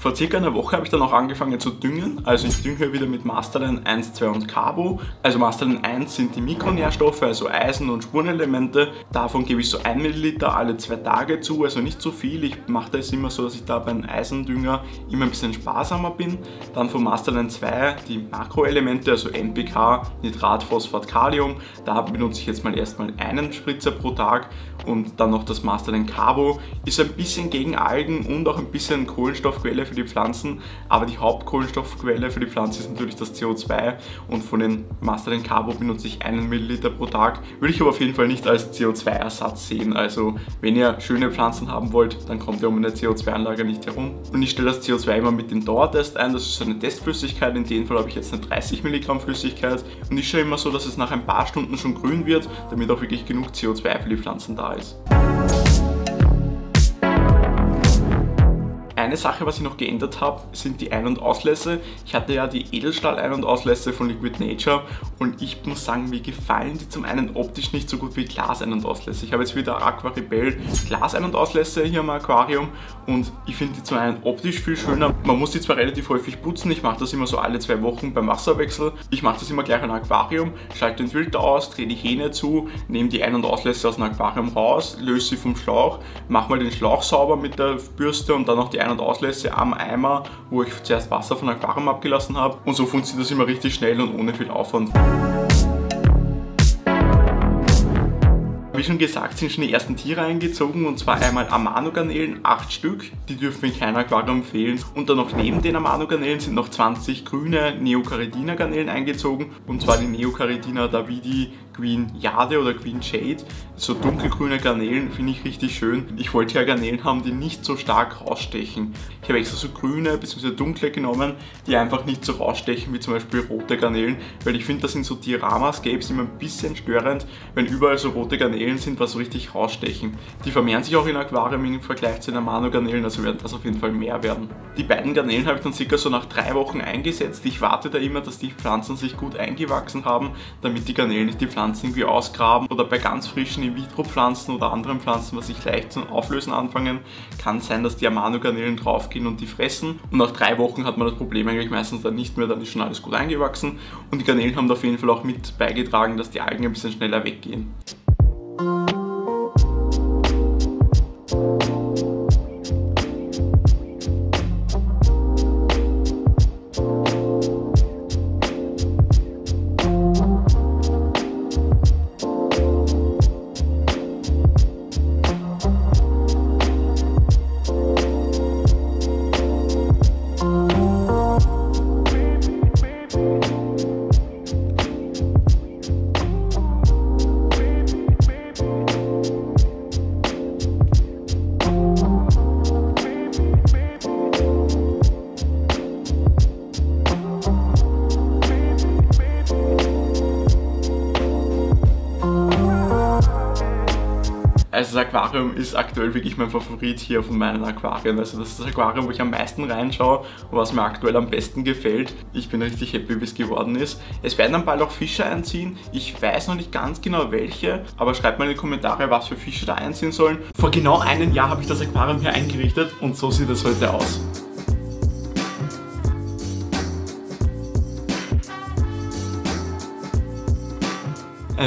Vor circa einer Woche habe ich dann auch angefangen zu düngen, also ich dünge wieder mit Masterline 1, 2 und Carbo. Also Masterline 1 sind die Mikronährstoffe, also Eisen und Spurenelemente. Davon gebe ich so 1 Milliliter alle 2 Tage zu, also nicht so viel. Ich mache das immer so, dass ich da beim Eisendünger immer ein bisschen sparsamer bin. Dann von Masterline 2 die Makroelemente, also NPK, Nitrat, Phosphat, Kalium. Da benutze ich jetzt mal erstmal einen Spritzer pro Tag und dann noch das Masterline Carbo. Ist ein bisschen gegen Algen und auch ein bisschen Kohlenstoffquelle für die Pflanzen, aber die Hauptkohlenstoffquelle für die Pflanze ist natürlich das CO2 und von den Masterline Carbo benutze ich 1 Milliliter pro Tag. Würde ich aber auf jeden Fall nicht als CO2-Ersatz sehen, also wenn ihr schöne Pflanzen haben wollt, dann kommt ihr um eine CO2-Anlage nicht herum. Und ich stelle das CO2 immer mit dem Dauertest ein, das ist eine Testflüssigkeit, in dem Fall habe ich jetzt eine 30 Milligramm Flüssigkeit und ich schaue immer so, dass es nach ein paar Stunden schon grün wird, damit auch wirklich genug CO2 für die Pflanzen da ist. Eine Sache, was ich noch geändert habe, sind die Ein- und Auslässe. Ich hatte ja die Edelstahl-Ein- und Auslässe von Liquid Nature und ich muss sagen, mir gefallen die zum einen optisch nicht so gut wie Glas-Ein- und Auslässe. Ich habe jetzt wieder Aquaribel Glas-Ein- und Auslässe hier im Aquarium und ich finde die zum einen optisch viel schöner. Man muss die zwar relativ häufig putzen, ich mache das immer so alle 2 Wochen beim Wasserwechsel. Ich mache das immer gleich an Aquarium, schalte den Filter aus, drehe die Hähne zu, nehme die Ein- und Auslässe aus dem Aquarium raus, löse sie vom Schlauch, mache mal den Schlauch sauber mit der Bürste und dann noch die Ein- und Auslässe am Eimer, wo ich zuerst Wasser von Aquarium abgelassen habe und so funktioniert das immer richtig schnell und ohne viel Aufwand. Wie schon gesagt, sind schon die ersten Tiere eingezogen und zwar einmal Amano-Garnelen, 8 Stück, die dürfen in keinem Aquarium fehlen und dann noch neben den Amano-Garnelen sind noch 20 grüne Neocaridina-Garnelen eingezogen und zwar die Neocaridina davidi Queen Jade oder Queen Jade, so dunkelgrüne Garnelen finde ich richtig schön. Ich wollte ja Garnelen haben, die nicht so stark rausstechen. Ich habe extra so grüne bzw. dunkle genommen, die einfach nicht so rausstechen wie zum Beispiel rote Garnelen, weil ich finde, das sind so Diorama-Scapes immer ein bisschen störend, wenn überall so rote Garnelen sind, was so richtig rausstechen. Die vermehren sich auch in Aquarium im Vergleich zu den Amano-Garnelen, also werden das auf jeden Fall mehr werden. Die beiden Garnelen habe ich dann circa so nach 3 Wochen eingesetzt. Ich warte da immer, dass die Pflanzen sich gut eingewachsen haben, damit die Garnelen nicht die Pflanzen irgendwie ausgraben oder bei ganz frischen In-vitro-Pflanzen oder anderen Pflanzen, was sich leicht zum Auflösen anfangen, kann sein, dass die Amano-Garnelen draufgehen und die fressen. Und nach 3 Wochen hat man das Problem eigentlich meistens dann nicht mehr, dann ist schon alles gut eingewachsen. Und die Garnelen haben da auf jeden Fall auch mit beigetragen, dass die Algen ein bisschen schneller weggehen. Also das Aquarium ist aktuell wirklich mein Favorit hier von meinen Aquarien. Also das ist das Aquarium, wo ich am meisten reinschaue und was mir aktuell am besten gefällt. Ich bin richtig happy, wie es geworden ist. Es werden dann bald auch Fische einziehen. Ich weiß noch nicht ganz genau welche, aber schreibt mal in die Kommentare, was für Fische da einziehen sollen. Vor genau einem Jahr habe ich das Aquarium hier eingerichtet und so sieht es heute aus.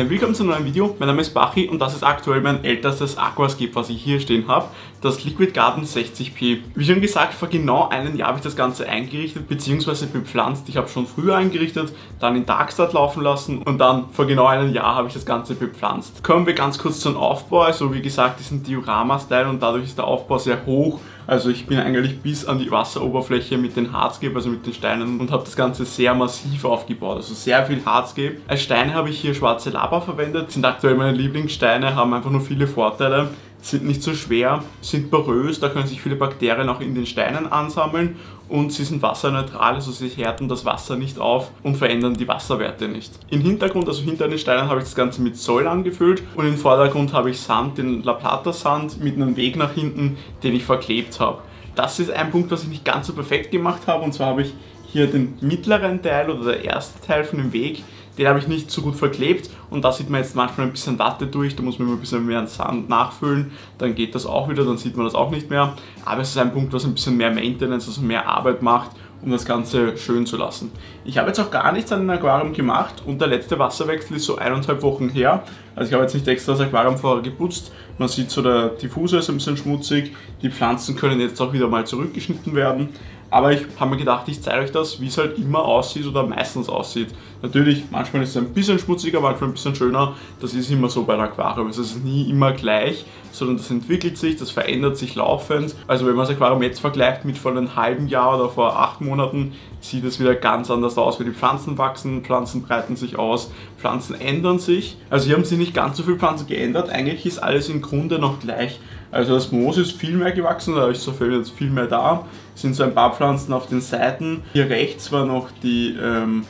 Willkommen zu einem neuen Video, mein Name ist Bachi und das ist aktuell mein ältestes Aquascape, was ich hier stehen habe, das Liquid Garden 60p. Wie schon gesagt, vor genau einem Jahr habe ich das Ganze eingerichtet bzw. bepflanzt. Ich habe schon früher eingerichtet, dann in Darkstart laufen lassen und dann vor genau einem Jahr habe ich das Ganze bepflanzt. Kommen wir ganz kurz zum Aufbau, also wie gesagt, diesen Diorama-Style und dadurch ist der Aufbau sehr hoch. Also ich bin eigentlich bis an die Wasseroberfläche mit den Hardscape, also mit den Steinen und habe das Ganze sehr massiv aufgebaut, also sehr viel Hardscape. Als Steine habe ich hier schwarze Lava verwendet, sind aktuell meine Lieblingssteine, haben einfach nur viele Vorteile. Sind nicht so schwer, sind porös, da können sich viele Bakterien auch in den Steinen ansammeln und sie sind wasserneutral, also sie härten das Wasser nicht auf und verändern die Wasserwerte nicht. Im Hintergrund, also hinter den Steinen, habe ich das Ganze mit Säul angefüllt und im Vordergrund habe ich Sand, den La Plata Sand, mit einem Weg nach hinten, den ich verklebt habe. Das ist ein Punkt, was ich nicht ganz so perfekt gemacht habe, und zwar habe ich hier den mittleren Teil oder der erste Teil von dem Weg, den habe ich nicht so gut verklebt und da sieht man jetzt manchmal ein bisschen Watte durch, da muss man immer ein bisschen mehr Sand nachfüllen, dann geht das auch wieder, dann sieht man das auch nicht mehr. Aber es ist ein Punkt, was ein bisschen mehr Maintenance, also mehr Arbeit macht, um das Ganze schön zu lassen. Ich habe jetzt auch gar nichts an dem Aquarium gemacht und der letzte Wasserwechsel ist so 1,5 Wochen her. Also ich habe jetzt nicht extra das Aquarium vorher geputzt. Man sieht so, der Diffuser ist ein bisschen schmutzig, die Pflanzen können jetzt auch wieder mal zurückgeschnitten werden. Aber ich habe mir gedacht, ich zeige euch das, wie es halt immer aussieht oder meistens aussieht. Natürlich, manchmal ist es ein bisschen schmutziger, manchmal ein bisschen schöner. Das ist immer so bei einem Aquarium. Es ist nie immer gleich, sondern das entwickelt sich, das verändert sich laufend. Also wenn man das Aquarium jetzt vergleicht mit vor einem halben Jahr oder vor 8 Monaten, sieht es wieder ganz anders aus, wie die Pflanzen wachsen, Pflanzen breiten sich aus, Pflanzen ändern sich. Also hier haben sich nicht ganz so viele Pflanzen geändert, eigentlich ist alles im Grunde noch gleich. Also das Moos ist viel mehr gewachsen, da ist so viel, jetzt viel mehr da. Es sind so ein paar Pflanzen auf den Seiten. Hier rechts war noch die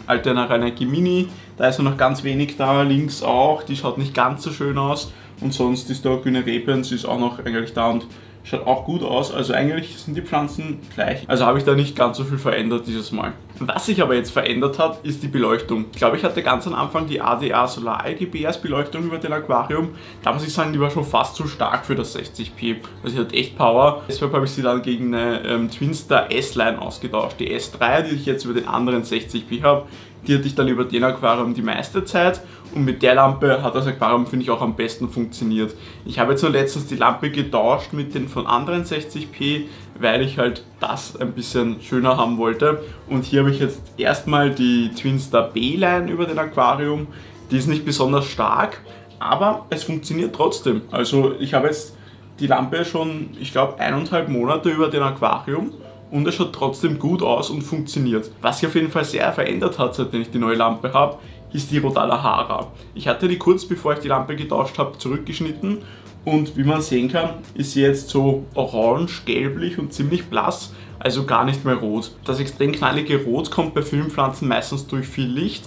Alternanthera reineckii Mini, da ist noch ganz wenig da, links auch, die schaut nicht ganz so schön aus. Und sonst die Staurogyne repens ist auch noch eigentlich da und schaut auch gut aus, also eigentlich sind die Pflanzen gleich. Also habe ich da nicht ganz so viel verändert dieses Mal. Was sich aber jetzt verändert hat, ist die Beleuchtung. Ich glaube, ich hatte ganz am Anfang die ADA Solar als Beleuchtung über dem Aquarium. Da muss ich sagen, die war schon fast zu stark für das 60p. Also die hat echt Power. Deshalb habe ich sie dann gegen eine Twinstar S-Line ausgetauscht. Die S3, die ich jetzt über den anderen 60p habe, die hatte ich dann über den Aquarium die meiste Zeit. Und mit der Lampe hat das Aquarium, finde ich, auch am besten funktioniert. Ich habe jetzt nur letztens die Lampe getauscht mit den von anderen 60p, weil ich halt das ein bisschen schöner haben wollte. Und hier habe ich jetzt erstmal die Twinstar B-Line über dem Aquarium. Die ist nicht besonders stark, aber es funktioniert trotzdem. Also ich habe jetzt die Lampe schon, ich glaube, 1,5 Monate über dem Aquarium. Und es schaut trotzdem gut aus und funktioniert. Was sich auf jeden Fall sehr verändert hat, seitdem ich die neue Lampe habe, ist die Rotala Hara. Ich hatte die kurz bevor ich die Lampe getauscht habe zurückgeschnitten und wie man sehen kann, ist sie jetzt so orange, gelblich und ziemlich blass, also gar nicht mehr rot. Das extrem knallige Rot kommt bei vielen Pflanzen meistens durch viel Licht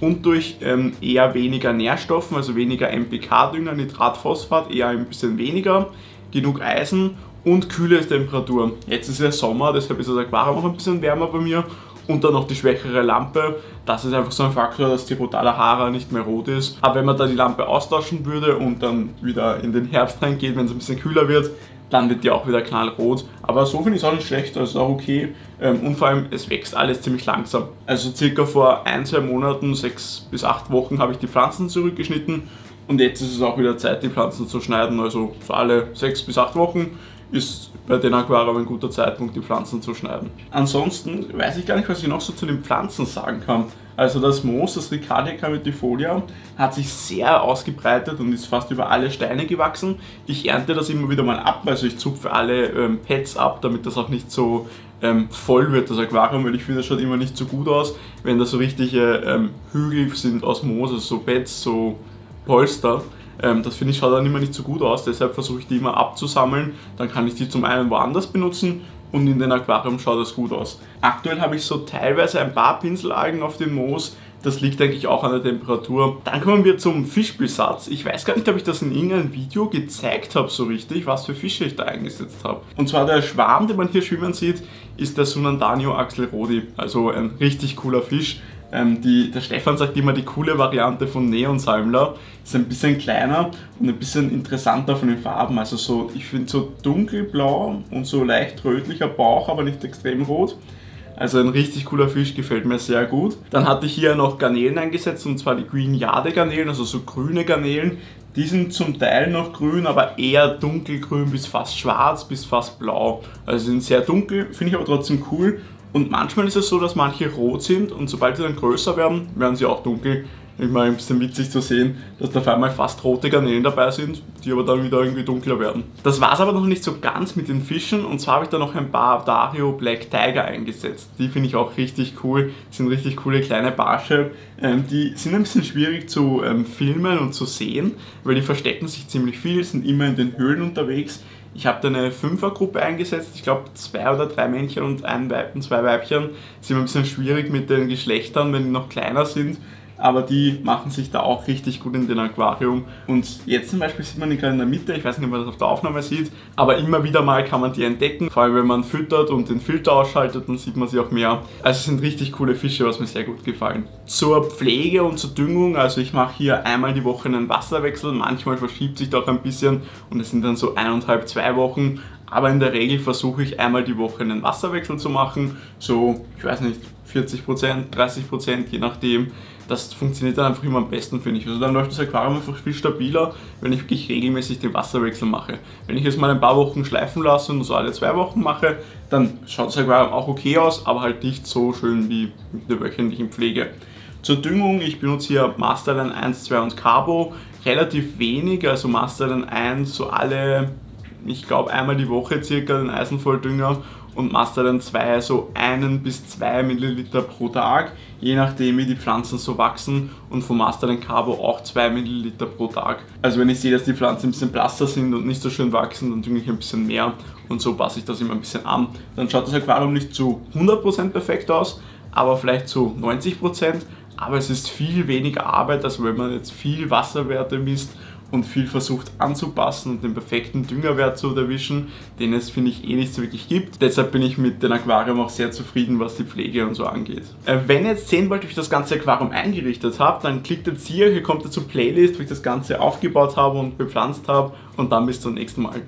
und durch eher weniger Nährstoffen, also weniger NPK-Dünger, Nitrat, Phosphat, eher ein bisschen weniger, genug Eisen und kühle Temperaturen. Jetzt ist ja Sommer, deshalb ist das Aquarium auch ein bisschen wärmer bei mir. Und dann noch die schwächere Lampe. Das ist einfach so ein Faktor, dass die Rotala Hara nicht mehr rot ist. Aber wenn man da die Lampe austauschen würde und dann wieder in den Herbst reingeht, wenn es ein bisschen kühler wird, dann wird die auch wieder knallrot. Aber so finde ich es auch nicht schlecht, also auch okay. Und vor allem, es wächst alles ziemlich langsam. Also circa vor 1-2 Monaten, 6 bis 8 Wochen, habe ich die Pflanzen zurückgeschnitten. Und jetzt ist es auch wieder Zeit, die Pflanzen zu schneiden. Also so alle 6 bis 8 Wochen. Ist bei den Aquarium ein guter Zeitpunkt, die Pflanzen zu schneiden. Ansonsten weiß ich gar nicht, was ich noch so zu den Pflanzen sagen kann. Also das Moos, das Riccardia chamedryfolia, hat sich sehr ausgebreitet und ist fast über alle Steine gewachsen. Ich ernte das immer wieder mal ab, also ich zupfe alle Pads ab, damit das auch nicht so voll wird, das Aquarium, weil ich finde, das schaut immer nicht so gut aus, wenn da so richtige Hügel sind aus Moos, also so Pads, so Polster. Das finde ich, schaut dann immer nicht so gut aus, deshalb versuche ich die immer abzusammeln. Dann kann ich die zum einen woanders benutzen und in den Aquarium schaut das gut aus. Aktuell habe ich so teilweise ein paar Pinselalgen auf dem Moos. Das liegt eigentlich auch an der Temperatur. Dann kommen wir zum Fischbesatz. Ich weiß gar nicht, ob ich das in irgendeinem Video gezeigt habe so richtig, was für Fische ich da eingesetzt habe. Und zwar der Schwarm, den man hier schwimmen sieht, ist der Sunandanio axelrodi. Also ein richtig cooler Fisch. Der Stefan sagt immer, die coole Variante von Neonsalmler ist ein bisschen kleiner und ein bisschen interessanter von den Farben. Also so, ich finde so dunkelblau und so leicht rötlicher Bauch, aber nicht extrem rot. Also ein richtig cooler Fisch, gefällt mir sehr gut. Dann hatte ich hier noch Garnelen eingesetzt, und zwar die Green Jade Garnelen, also so grüne Garnelen. Die sind zum Teil noch grün, aber eher dunkelgrün bis fast schwarz, bis fast blau. Also sind sehr dunkel, finde ich aber trotzdem cool. Und manchmal ist es so, dass manche rot sind und sobald sie dann größer werden, werden sie auch dunkel. Immer ein bisschen witzig zu sehen, dass da auf einmal fast rote Garnelen dabei sind, die aber dann wieder irgendwie dunkler werden. Das war es aber noch nicht so ganz mit den Fischen, und zwar habe ich da noch ein paar Dario Black Tiger eingesetzt. Die finde ich auch richtig cool, sind richtig coole kleine Barsche. Die sind ein bisschen schwierig zu filmen und zu sehen, weil die verstecken sich ziemlich viel, sind immer in den Höhlen unterwegs. Ich habe da eine 5er-Gruppe eingesetzt, ich glaube 2 oder 3 Männchen und ein Weibchen, 2 Weibchen. Ist immer ein bisschen schwierig mit den Geschlechtern, wenn die noch kleiner sind. Aber die machen sich da auch richtig gut in den Aquarium. Und jetzt zum Beispiel sieht man die gerade in der Mitte, ich weiß nicht, ob man das auf der Aufnahme sieht, aber immer wieder mal kann man die entdecken. Vor allem wenn man füttert und den Filter ausschaltet, dann sieht man sie auch mehr. Also es sind richtig coole Fische, was mir sehr gut gefallen. Zur Pflege und zur Düngung, also ich mache hier einmal die Woche einen Wasserwechsel, manchmal verschiebt sich doch ein bisschen und es sind dann so 1,5, 2 Wochen. Aber in der Regel versuche ich einmal die Woche einen Wasserwechsel zu machen, so, ich weiß nicht, 40%, 30%, je nachdem. Das funktioniert dann einfach immer am besten, finde ich. Also dann läuft das Aquarium einfach viel stabiler, wenn ich wirklich regelmäßig den Wasserwechsel mache. Wenn ich es mal ein paar Wochen schleifen lasse und so alle 2 Wochen mache, dann schaut das Aquarium auch okay aus, aber halt nicht so schön wie mit der wöchentlichen Pflege. Zur Düngung, ich benutze hier Masterline 1, 2 und Carbo, relativ wenig, also Masterline 1 so alle, ich glaube einmal die Woche circa den Eisenvolldünger, und Masterline 2 so 1 bis 2 Milliliter pro Tag, je nachdem wie die Pflanzen so wachsen, und von Masterline Carbo auch 2 Milliliter pro Tag. Also wenn ich sehe, dass die Pflanzen ein bisschen blasser sind und nicht so schön wachsen, dann dünge ich ein bisschen mehr und so passe ich das immer ein bisschen an. Dann schaut das Aquarium nicht zu 100% perfekt aus, aber vielleicht zu 90%, aber es ist viel weniger Arbeit, als wenn man jetzt viel Wasserwerte misst und viel versucht anzupassen und den perfekten Düngerwert zu erwischen, den es, finde ich, eh nicht so wirklich gibt. Deshalb bin ich mit dem Aquarium auch sehr zufrieden, was die Pflege und so angeht. Wenn ihr jetzt sehen wollt, wie ich das ganze Aquarium eingerichtet habe, dann klickt jetzt hier kommt ihr zur Playlist, wie ich das Ganze aufgebaut habe und bepflanzt habe, und dann bis zum nächsten Mal.